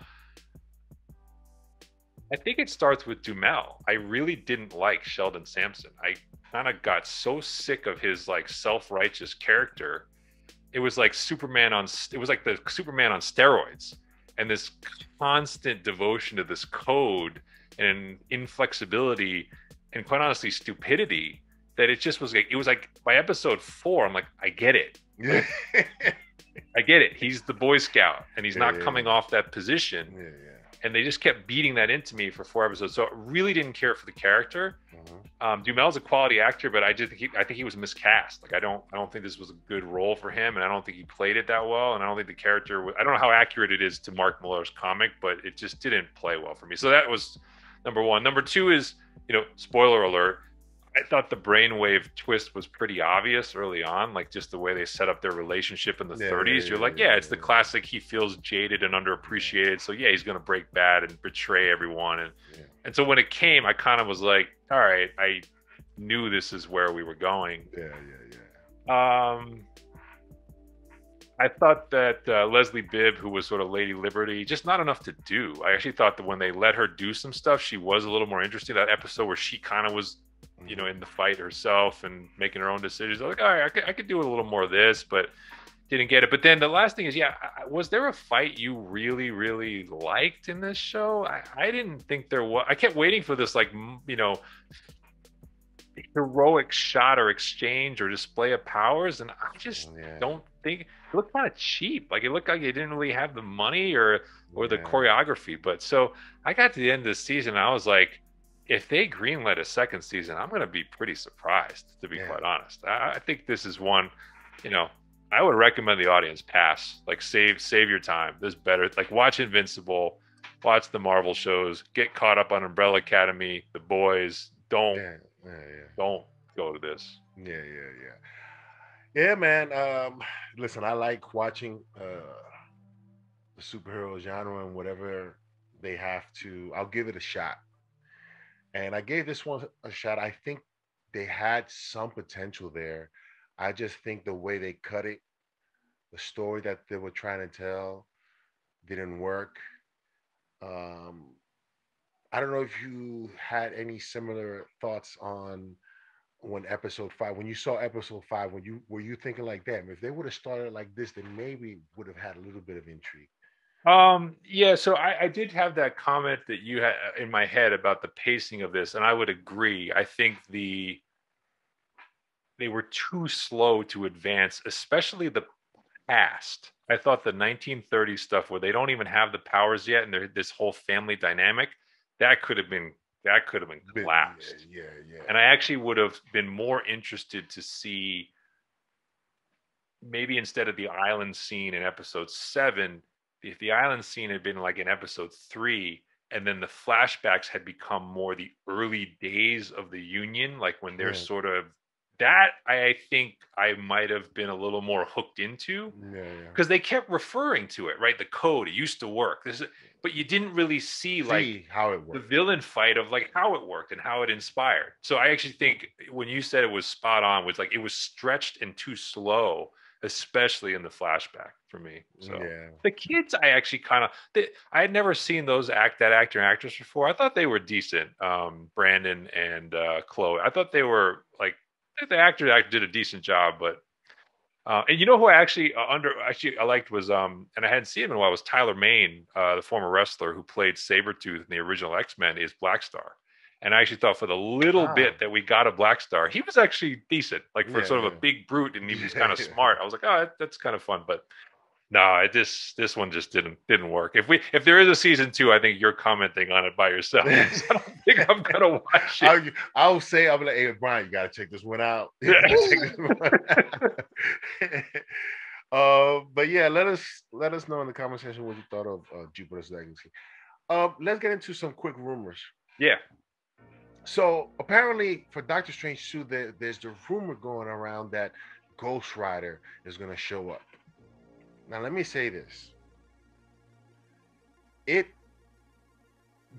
I think it starts with Duhamel. I really didn't like Sheldon Sampson. I kind of got so sick of his like self-righteous character. It was like Superman on, it was like the Superman on steroids, and this constant devotion to this code and inflexibility and quite honestly stupidity that it just was like, it was like by episode four, I'm like, I get it. Like, I get it. He's the Boy Scout and he's yeah, not yeah, coming yeah. off that position. Yeah, yeah. And they just kept beating that into me for four episodes. So I really didn't care for the character. Mm-hmm. um, Duhamel's a quality actor, but I just think he, I think he was miscast. Like I don't, I don't think this was a good role for him, and I don't think he played it that well. And I don't think the character was, I don't know how accurate it is to Mark Millar's comic, but it just didn't play well for me. So that was number one. Number two is, you know, spoiler alert. I thought the brainwave twist was pretty obvious early on, like just the way they set up their relationship in the yeah, thirties. Yeah, yeah, You're like, yeah, yeah, it's the classic. He feels jaded and underappreciated. So yeah, he's going to break bad and betray everyone. And, yeah. and so when it came, I kind of was like, all right, I knew this is where we were going. Yeah, yeah, yeah. Um, I thought that uh, Leslie Bibb, who was sort of Lady Liberty, just not enough to do. I actually thought that when they let her do some stuff, she was a little more interesting. That episode where she kind of was, you know, in the fight herself and making her own decisions. I was like, all right, I could, I could do a little more of this, but didn't get it. But then the last thing is, yeah, was there a fight you really, really liked in this show? I, I didn't think there was. I kept waiting for this, like, you know, heroic shot or exchange or display of powers. And I just yeah. don't think, it looked kind of cheap. Like it looked like they didn't really have the money or, or yeah. the choreography. But so I got to the end of the season and I was like, if they greenlit a second season, I'm going to be pretty surprised, to be yeah. quite honest. I, I think this is one, you know, I would recommend the audience pass, like save, save your time. There's better, like watch Invincible, watch the Marvel shows, get caught up on Umbrella Academy, The Boys. Don't, yeah, yeah, yeah. don't go to this. Yeah. Yeah. Yeah. Yeah, man. Um, listen, I like watching, uh, the superhero genre and whatever they have to, I'll give it a shot. And I gave this one a shot. I think they had some potential there. I just think the way they cut it, the story that they were trying to tell didn't work. Um, I don't know if you had any similar thoughts on when episode five, when you saw episode five, when you were you thinking like, damn, if they would have started like this, then maybe would have had a little bit of intrigue. Um, yeah, so I, I did have that comment that you had in my head about the pacing of this, and I would agree. I think the they were too slow to advance, especially the past. I thought the nineteen thirties stuff where they don't even have the powers yet, and this whole family dynamic, that could have been that could have been collapsed. Yeah, yeah, yeah. And I actually would have been more interested to see, maybe instead of the island scene in episode seven, if the island scene had been like in episode three, and then the flashbacks had become more the early days of the Union, like when they're yeah. sort of that, I think I might have been a little more hooked into, because yeah, yeah. they kept referring to it, right? The code, it used to work. This is, but you didn't really see, see like how it worked, the villain fight of like how it worked and how it inspired. So I actually think when you said it was spot on, was like it was stretched and too slow, especially in the flashback for me. So yeah. the kids, I actually kind of, I had never seen those act that actor and actress before. I thought they were decent. Um, Brandon and uh, Chloe. I thought they were like. The actor actually did a decent job, but uh, and you know who I actually uh, under actually I liked was um and I hadn't seen him in a while was Tyler Mane, uh, the former wrestler who played Sabretooth in the original X-Men, is Black Star, and I actually thought for the little wow. bit that we got of Black Star, he was actually decent, like for yeah, sort of yeah. a big brute, and he was kind of smart. I was like, oh, that, that's kind of fun, but no, it just this one just didn't didn't work. If we if there is a season two, I think you're commenting on it by yourself. I don't think I'm gonna watch it. I'll, I'll say I'm like, hey, Brian, you gotta check this one out. Yeah. this one out. uh, but yeah, let us let us know in the comment section what you thought of uh, Jupiter's Legacy. Uh, let's get into some quick rumors. Yeah. So apparently for Doctor Strange two, there, there's the rumor going around that Ghost Rider is gonna show up. Now, let me say this. It,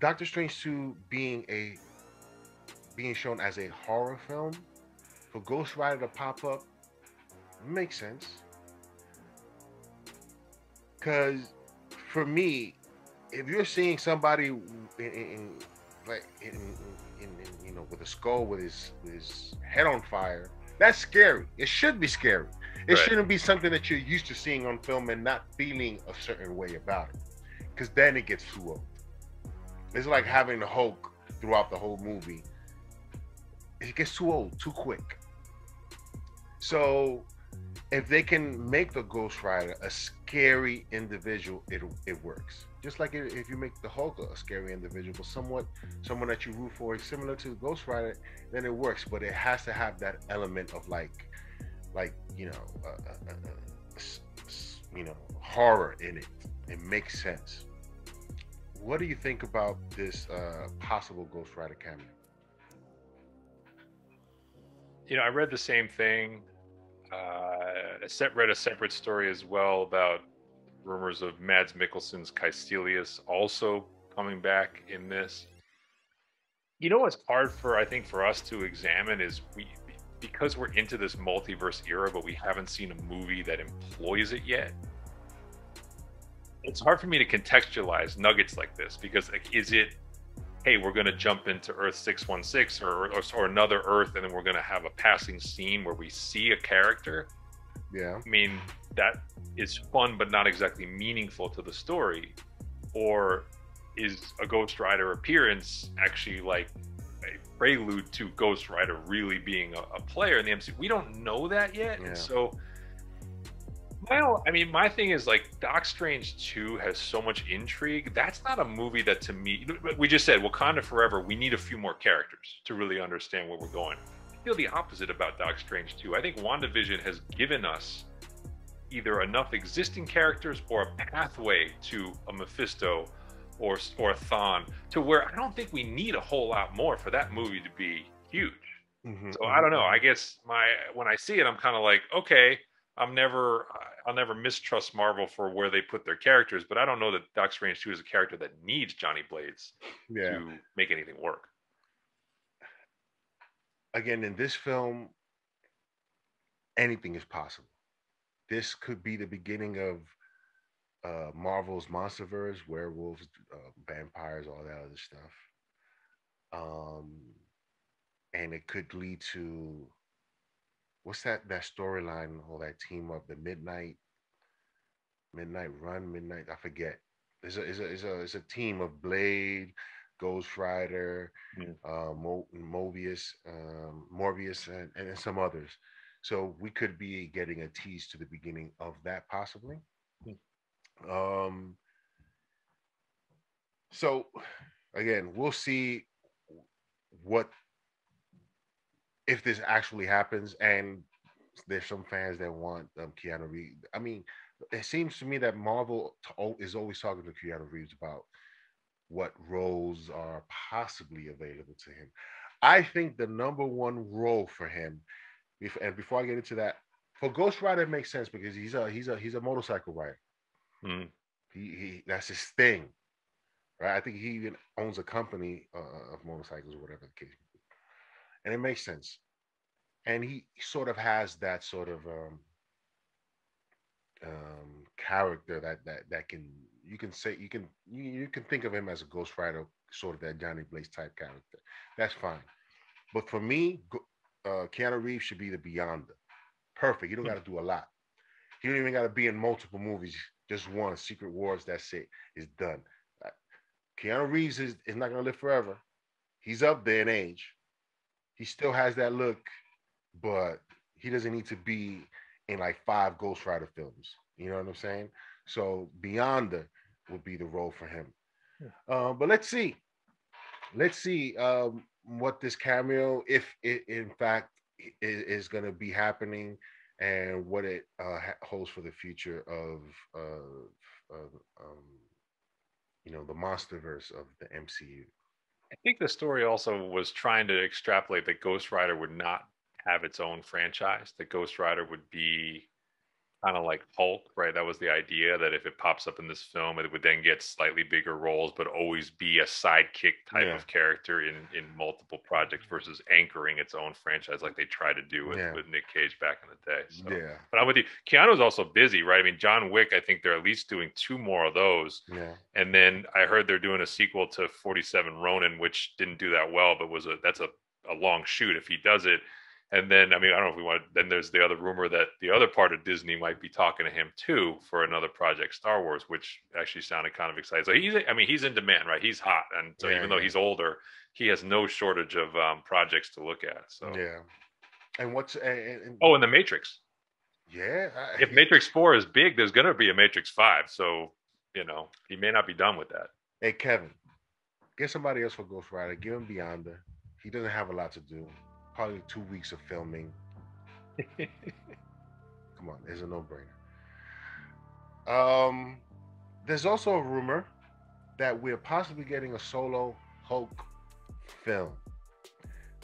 Doctor Strange two being a being shown as a horror film, for Ghost Rider to pop up makes sense. Because for me, if you're seeing somebody in, in, like in, in, in, you know, with a skull with his with his head on fire, that's scary. It should be scary. It right. shouldn't be something that you're used to seeing on film and not feeling a certain way about it, because then it gets too old. It's like having the Hulk throughout the whole movie. It gets too old too quick. So if they can make the Ghost Rider a scary individual, it it works. Just like if you make the Hulk a scary individual, but somewhat someone that you root for is similar to Ghost Rider, then it works. But it has to have that element of like. Like you know, uh, uh, uh, you know, horror in it. It makes sense. What do you think about this uh, possible Ghost Rider cameo? You know, I read the same thing. Uh, I read a separate story as well about rumors of Mads Mikkelsen's Caecilius also coming back in this. You know, what's hard for I think for us to examine is we. Because we're into this multiverse era, but we haven't seen a movie that employs it yet. It's hard for me to contextualize nuggets like this because, like, is it, hey, we're going to jump into Earth six one six or, or or another Earth, and then we're going to have a passing scene where we see a character? Yeah. I mean, that is fun, but not exactly meaningful to the story. Or is a Ghost Rider appearance actually like a prelude to Ghost Rider really being a, a player in the M C U? We don't know that yet. Yeah. And so, well, I mean, my thing is like Doc Strange two has so much intrigue. That's not a movie that to me, we just said Wakanda Forever, we need a few more characters to really understand where we're going. I feel the opposite about Doc Strange two. I think WandaVision has given us either enough existing characters or a pathway to a Mephisto or or Thon, to where I don't think we need a whole lot more for that movie to be huge. Mm-hmm, so mm-hmm. I don't know. I guess my when I see it, I'm kind of like, okay, I'm never I'll never mistrust Marvel for where they put their characters, but I don't know that Doctor Strange two is a character that needs Johnny Blaze yeah. to make anything work. Again, in this film, anything is possible. This could be the beginning of uh, Marvel's monsterverse, werewolves, uh, vampires, all that other stuff. Um, and it could lead to what's that that storyline or that team up, the Midnight Midnight Run, Midnight, I forget. It's a it's a it's a, it's a team of Blade, Ghost Rider, mm. uh, Mo, Mobius, um, Morbius, and, and some others. So we could be getting a tease to the beginning of that possibly. Mm. Um, so again, we'll see what if this actually happens, and there's some fans that want um, Keanu Reeves. I mean, it seems to me that Marvel to, is always talking to Keanu Reeves about what roles are possibly available to him. I think the number one role for him, if, and before I get into that, for Ghost Rider it makes sense because he's a he's a he's a motorcycle rider. Mm. He, he that's his thing, right? I think he even owns a company uh, of motorcycles or whatever the case. And it makes sense. And he sort of has that sort of um, um, character that that that can you can say you can you, you can think of him as a Ghost Rider, sort of that Johnny Blaze type character. That's fine. But for me, uh, Keanu Reeves should be the Beyonder. Perfect. You don't got to do a lot. You don't even got to be in multiple movies. Just one. Secret Wars. That's it. It's done. Keanu Reeves is is not going to live forever. He's up there in age. He still has that look, but he doesn't need to be in like five Ghost Rider films. You know what I'm saying? So Beyonder would be the role for him. Yeah. Uh, but let's see. Let's see um, what this cameo, if it in fact is, is going to be happening, and what it uh, holds for the future of, uh, of um, you know, the monsterverse of the M C U. I think the story also was trying to extrapolate that Ghost Rider would not have its own franchise, that Ghost Rider would be kind of like Hulk, right? That was the idea, that if it pops up in this film, it would then get slightly bigger roles, but always be a sidekick type yeah. of character in, in multiple projects versus anchoring its own franchise like they tried to do with, yeah. with Nick Cage back in the day. So, yeah. But I'm with you. Keanu's also busy, right? I mean, John Wick, I think they're at least doing two more of those. Yeah. And then I heard they're doing a sequel to forty-seven Ronin, which didn't do that well, but was a that's a, a long shoot if he does it. And then, I mean, I don't know if we want to, then there's the other rumor that the other part of Disney might be talking to him too for another project, Star Wars, which actually sounded kind of exciting. So he's, I mean, he's in demand, right? He's hot. And so yeah, even yeah. though he's older, he has no shortage of um, projects to look at. So, yeah. And what's, and, and, oh, and the Matrix. Yeah. I, if yeah. Matrix four is big, there's going to be a Matrix five. So, you know, he may not be done with that. Hey, Kevin, get somebody else for Ghost Rider. Give him Beyonder. He doesn't have a lot to do. Probably two weeks of filming. Come on, it's a no-brainer. Um, there's also a rumor that we're possibly getting a solo Hulk film.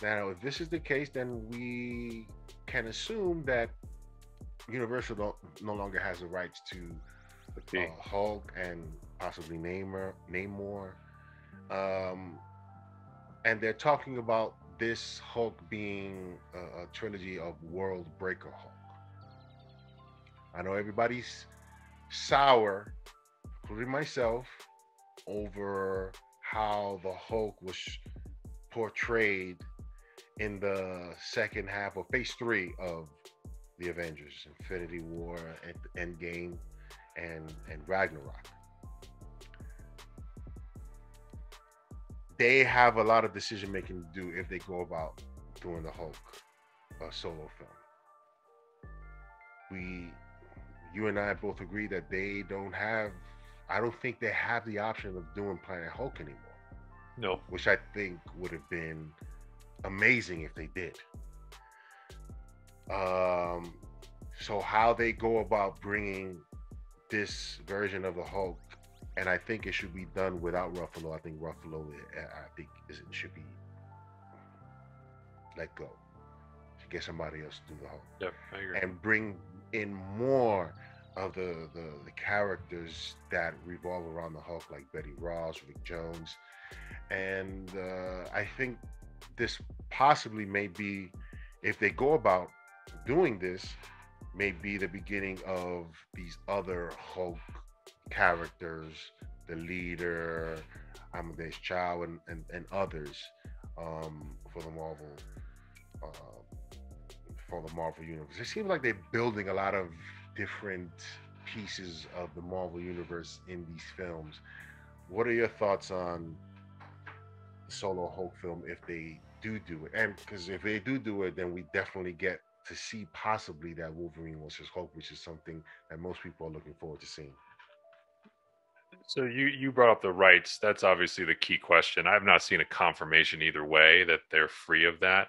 Now, if this is the case, then we can assume that Universal don't, no longer has the rights to uh, Hulk and possibly Namor. Namor. Um, and they're talking about this Hulk being a, a trilogy of World Breaker Hulk. I know everybody's sour, including myself, over how the Hulk was portrayed in the second half of phase three of the Avengers, Infinity War, Endgame, and, and Ragnarok. They have a lot of decision making to do if they go about doing the Hulk uh, solo film. We, you and I both agree that they don't have, I don't think they have the option of doing Planet Hulk anymore. No. Which I think would have been amazing if they did. Um, so how they go about bringing this version of the Hulk, and I think it should be done without Ruffalo. I think Ruffalo, I think it should be let go. Should get somebody else to do the Hulk. Yep, I agree. And bring in more of the, the, the characters that revolve around the Hulk, like Betty Ross, Rick Jones. And uh, I think this possibly may be, if they go about doing this, may be the beginning of these other Hulk characters, the leader, Amadeus Chow, and, and, and others um, for the Marvel uh, for the Marvel Universe. It seems like they're building a lot of different pieces of the Marvel Universe in these films. What are your thoughts on the solo Hulk film if they do do it? And because if they do do it, then we definitely get to see possibly that Wolverine versus Hulk, which is something that most people are looking forward to seeing. So you, you brought up the rights. That's obviously the key question. I've not seen a confirmation either way that they're free of that.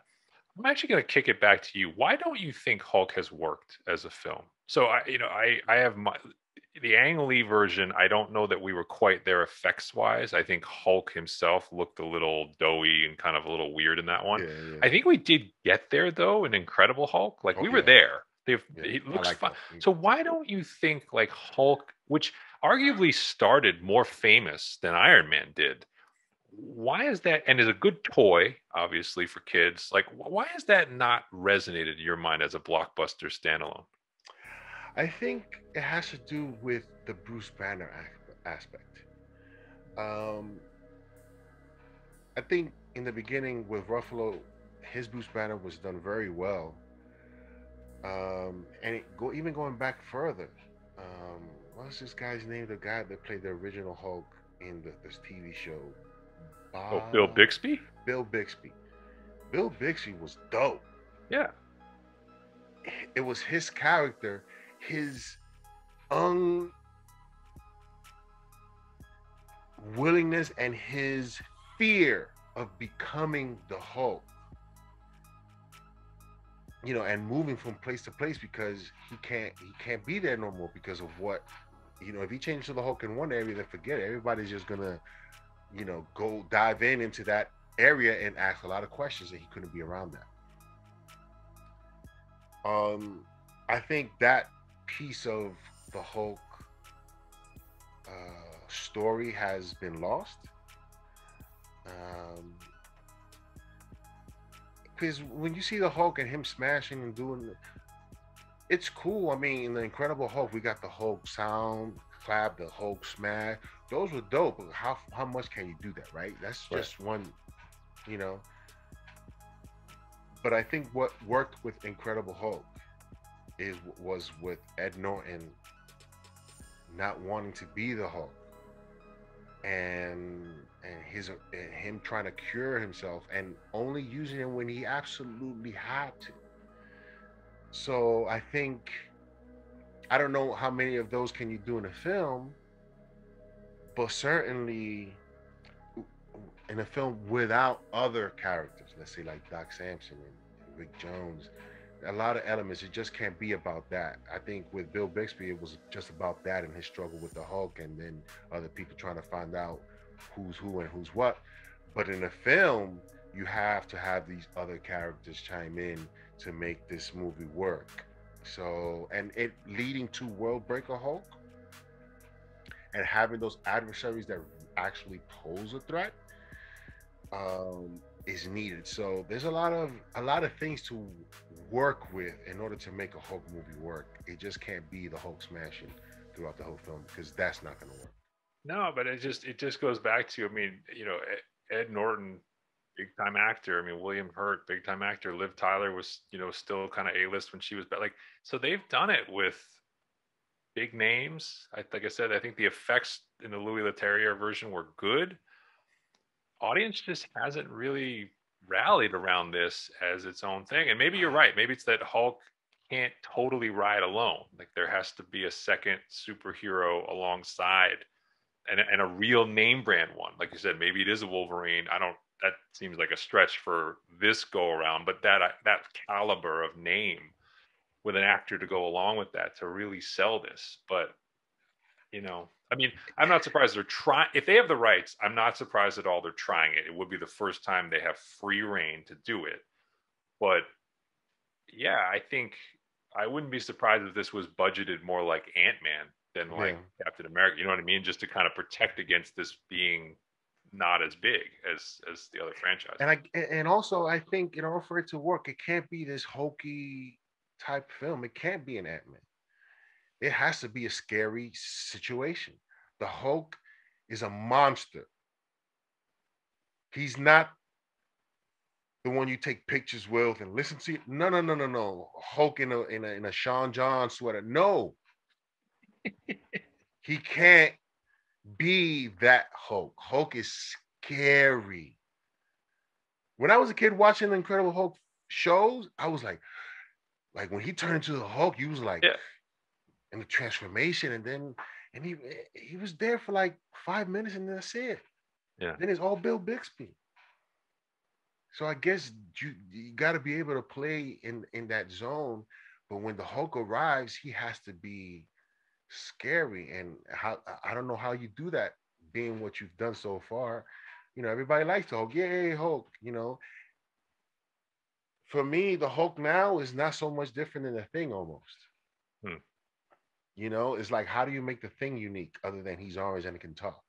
I'm actually going to kick it back to you. Why don't you think Hulk has worked as a film? So I, you know, I, I have my, the Ang Lee version. I don't know that we were quite there effects wise. I think Hulk himself looked a little doughy and kind of a little weird in that one. Yeah, yeah. I think we did get there though. An Incredible Hulk, like oh, we were yeah. there. They've, yeah, it looks like fun. That. So why don't you think like Hulk, which arguably started more famous than Iron Man did? Why is that, and is a good toy, obviously, for kids? Like, why is that not resonated in your mind as a blockbuster standalone? I think it has to do with the Bruce Banner aspect. Um, I think in the beginning with Ruffalo, his Bruce Banner was done very well. Um, and it go, even going back further, um, what was this guy's name? The guy that played the original Hulk in the, this T V show. Bob, oh, Bill Bixby? Bill Bixby. Bill Bixby was dope. Yeah. It was his character, his unwillingness and his fear of becoming the Hulk. You know, and moving from place to place because he can't he can't be there no more because of what, you know, if he changes to the Hulk in one area, then forget it. Everybody's just gonna, you know, go dive in into that area and ask a lot of questions that he couldn't be around that. Um, I think that piece of the Hulk uh, story has been lost. Um, because when you see the Hulk and him smashing and doing, it's cool. I mean, in the Incredible Hulk, we got the Hulk sound clap, the Hulk smash. Those were dope. But how how much can you do that, right? That's just right. one, you know. But I think what worked with Incredible Hulk is was with Ed Norton not wanting to be the Hulk, and and his and him trying to cure himself and only using him when he absolutely had to. So I think, I don't know how many of those can you do in a film, but certainly in a film without other characters, let's say like Doc Samson and Rick Jones, a lot of elements, it just can't be about that. I think with Bill Bixby, it was just about that and his struggle with the Hulk and then other people trying to find out who's who and who's what. But in a film, you have to have these other characters chime in to make this movie work. So, and it leading to Worldbreaker Hulk and having those adversaries that actually pose a threat um, is needed. So there's a lot of a lot of things to work with in order to make a Hulk movie work. It just can't be the Hulk smashing throughout the whole film because that's not going to work. No, but it just it just goes back to, I mean, you know, Ed Norton, big time actor. I mean, William Hurt, big time actor. Liv Tyler was, you know, still kind of A-list when she was, but like, so they've done it with big names. I, like I said, I think the effects in the Louis Leterrier version were good. Audience just hasn't really rallied around this as its own thing. And maybe you're right. Maybe it's that Hulk can't totally ride alone. Like there has to be a second superhero alongside and, and a real name brand one. Like you said, maybe it is a Wolverine. I don't, that seems like a stretch for this go around, but that, that caliber of name with an actor to go along with that, to really sell this. But, you know, I mean, I'm not surprised they're trying, if they have the rights, I'm not surprised at all they're trying it. It would be the first time they have free reign to do it. But yeah, I think I wouldn't be surprised if this was budgeted more like Ant-Man than like yeah. Captain America. You know what I mean? Just to kind of protect against this being not as big as as the other franchise. And I and also I think in order for it to work, it can't be this hokey type film. It can't be an Ant-Man. It has to be a scary situation. The Hulk is a monster. He's not the one you take pictures with and listen to. No, no, no, no, no. Hulk in a in a, in a Sean John sweater. No. He can't be that Hulk. Hulk is scary. When I was a kid watching the Incredible Hulk shows, I was like, like when he turned into the Hulk, you was like, yeah. and the transformation, and then and he he was there for like five minutes, and that's it. Yeah. Then it's all Bill Bixby. So I guess you, you got to be able to play in, in that zone. But when the Hulk arrives, he has to be scary. And how I don't know how you do that, being what you've done so far. You know, everybody likes the Hulk. Yay, Hulk, you know. For me, the Hulk now is not so much different than the Thing almost. Hmm. You know, it's like, how do you make the Thing unique other than he's orange and can talk,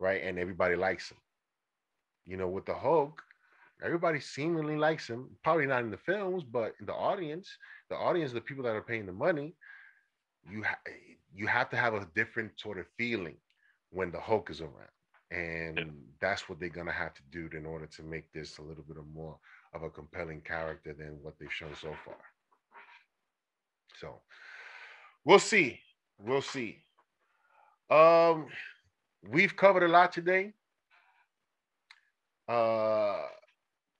right? And everybody likes him. You know, with the Hulk, everybody seemingly likes him. Probably not in the films, but in the audience, the audience, the people that are paying the money, you ha- you have to have a different sort of feeling when the Hulk is around. And yeah. that's what they're going to have to do in order to make this a little bit more of a compelling character than what they've shown so far. So... We'll see. We'll see. Um, we've covered a lot today. Uh,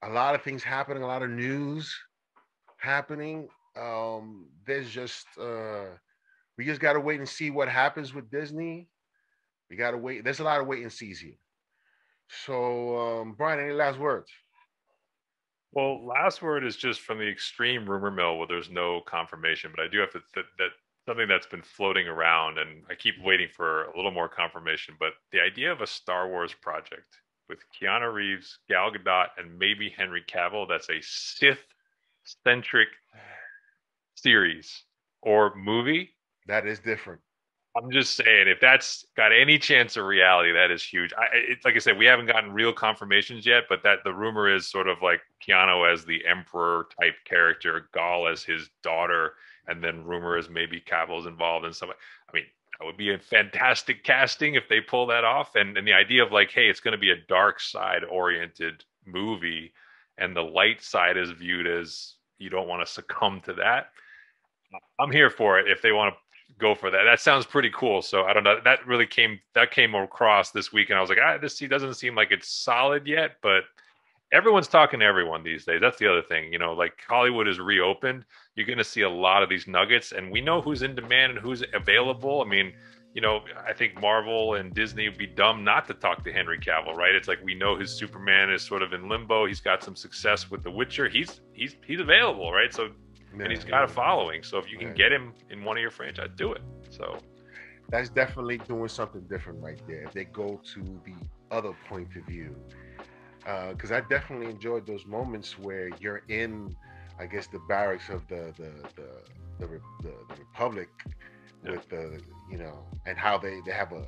a lot of things happening, a lot of news happening. Um, there's just, uh, we just got to wait and see what happens with Disney. We got to wait. There's a lot of wait and sees here. So, um, Brian, any last words? Well, last word is just from the extreme rumor mill where there's no confirmation, but I do have to, th- that something that's been floating around, and I keep waiting for a little more confirmation, but the idea of a Star Wars project with Keanu Reeves, Gal Gadot, and maybe Henry Cavill, that's a Sith-centric series or movie. That is different. I'm just saying, if that's got any chance of reality, that is huge. I, it's like I said, we haven't gotten real confirmations yet, but that the rumor is sort of like Keanu as the emperor type character, Gal as his daughter, and then rumor is maybe Cavill's involved in some. I mean, that would be a fantastic casting if they pull that off. And and the idea of like, hey, it's going to be a dark side oriented movie, and the light side is viewed as you don't want to succumb to that. I'm here for it if they want to go for that. That sounds pretty cool. So I don't know. That really came, that came across this week. And I was like, ah, this doesn't seem like it's solid yet, but everyone's talking to everyone these days. That's the other thing, you know, like Hollywood is reopened. You're going to see a lot of these nuggets, and we know who's in demand and who's available. I mean, you know, I think Marvel and Disney would be dumb not to talk to Henry Cavill, right? It's like, we know his Superman is sort of in limbo. He's got some success with The Witcher. He's, he's, he's available, right? So Man, and he's got a following, so if you can man. get him in one of your franchise, do it. So that's definitely doing something different right there. If they go to the other point of view, because uh, I definitely enjoyed those moments where you're in, I guess, the barracks of the the the, the, the, the Republic yeah. with the, you know, and how they, they have a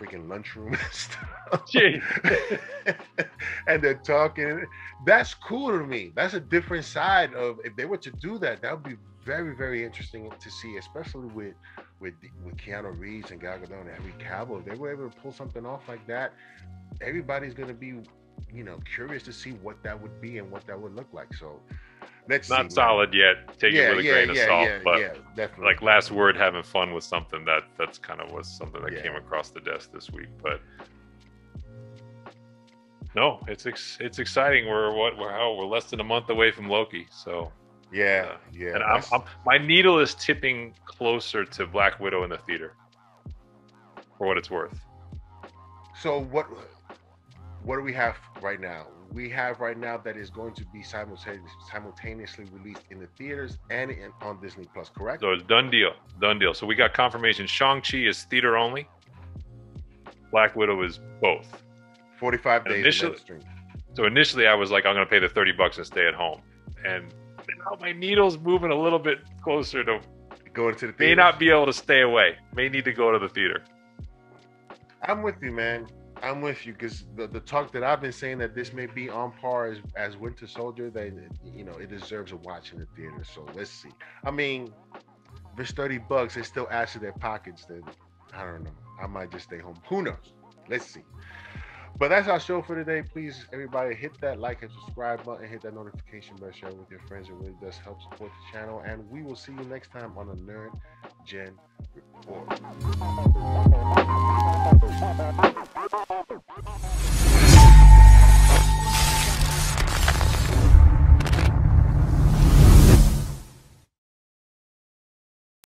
freaking lunchroom and stuff. Jeez. And they're talking. That's cool to me. That's a different side of, if they were to do that, that would be very, very interesting to see, especially with with, with Keanu Reeves and Gal Gadot and Henry Cavill. If they were able to pull something off like that, everybody's going to be, you know, curious to see what that would be and what that would look like. So let's not see. Not solid man. yet. Take yeah, it with yeah, a grain yeah, of salt. Yeah, but yeah, definitely. Like last word, having fun with something that that's kind of was something that yeah. came across the desk this week. But no, it's ex- it's exciting. We're what we're how we're less than a month away from Loki. So yeah, uh, yeah. And I'm, I'm, my needle is tipping closer to Black Widow in the theater, for what it's worth. So what? What do we have right now? We have right now that is going to be simultaneously released in the theaters and in, on Disney Plus, correct? So it's done deal, done deal. So we got confirmation. Shang-Chi is theater only. Black Widow is both. forty-five days. Initially, so initially I was like, I'm going to pay the thirty bucks and stay at home. And oh, my needle's moving a little bit closer to going to the theater. May not be able to stay away. May need to go to the theater. I'm with you, man. I'm with you, because the, the talk that I've been saying that this may be on par as, as Winter Soldier, that, you know, it deserves a watch in the theater. So let's see. I mean, if it's thirty bucks, it's still out of their pockets. Then I don't know. I might just stay home. Who knows? Let's see. But that's our show for today. Please, everybody, hit that like and subscribe button. Hit that notification bell. Share it with your friends. It really does help support the channel. And we will see you next time on the Nerd Gen Report.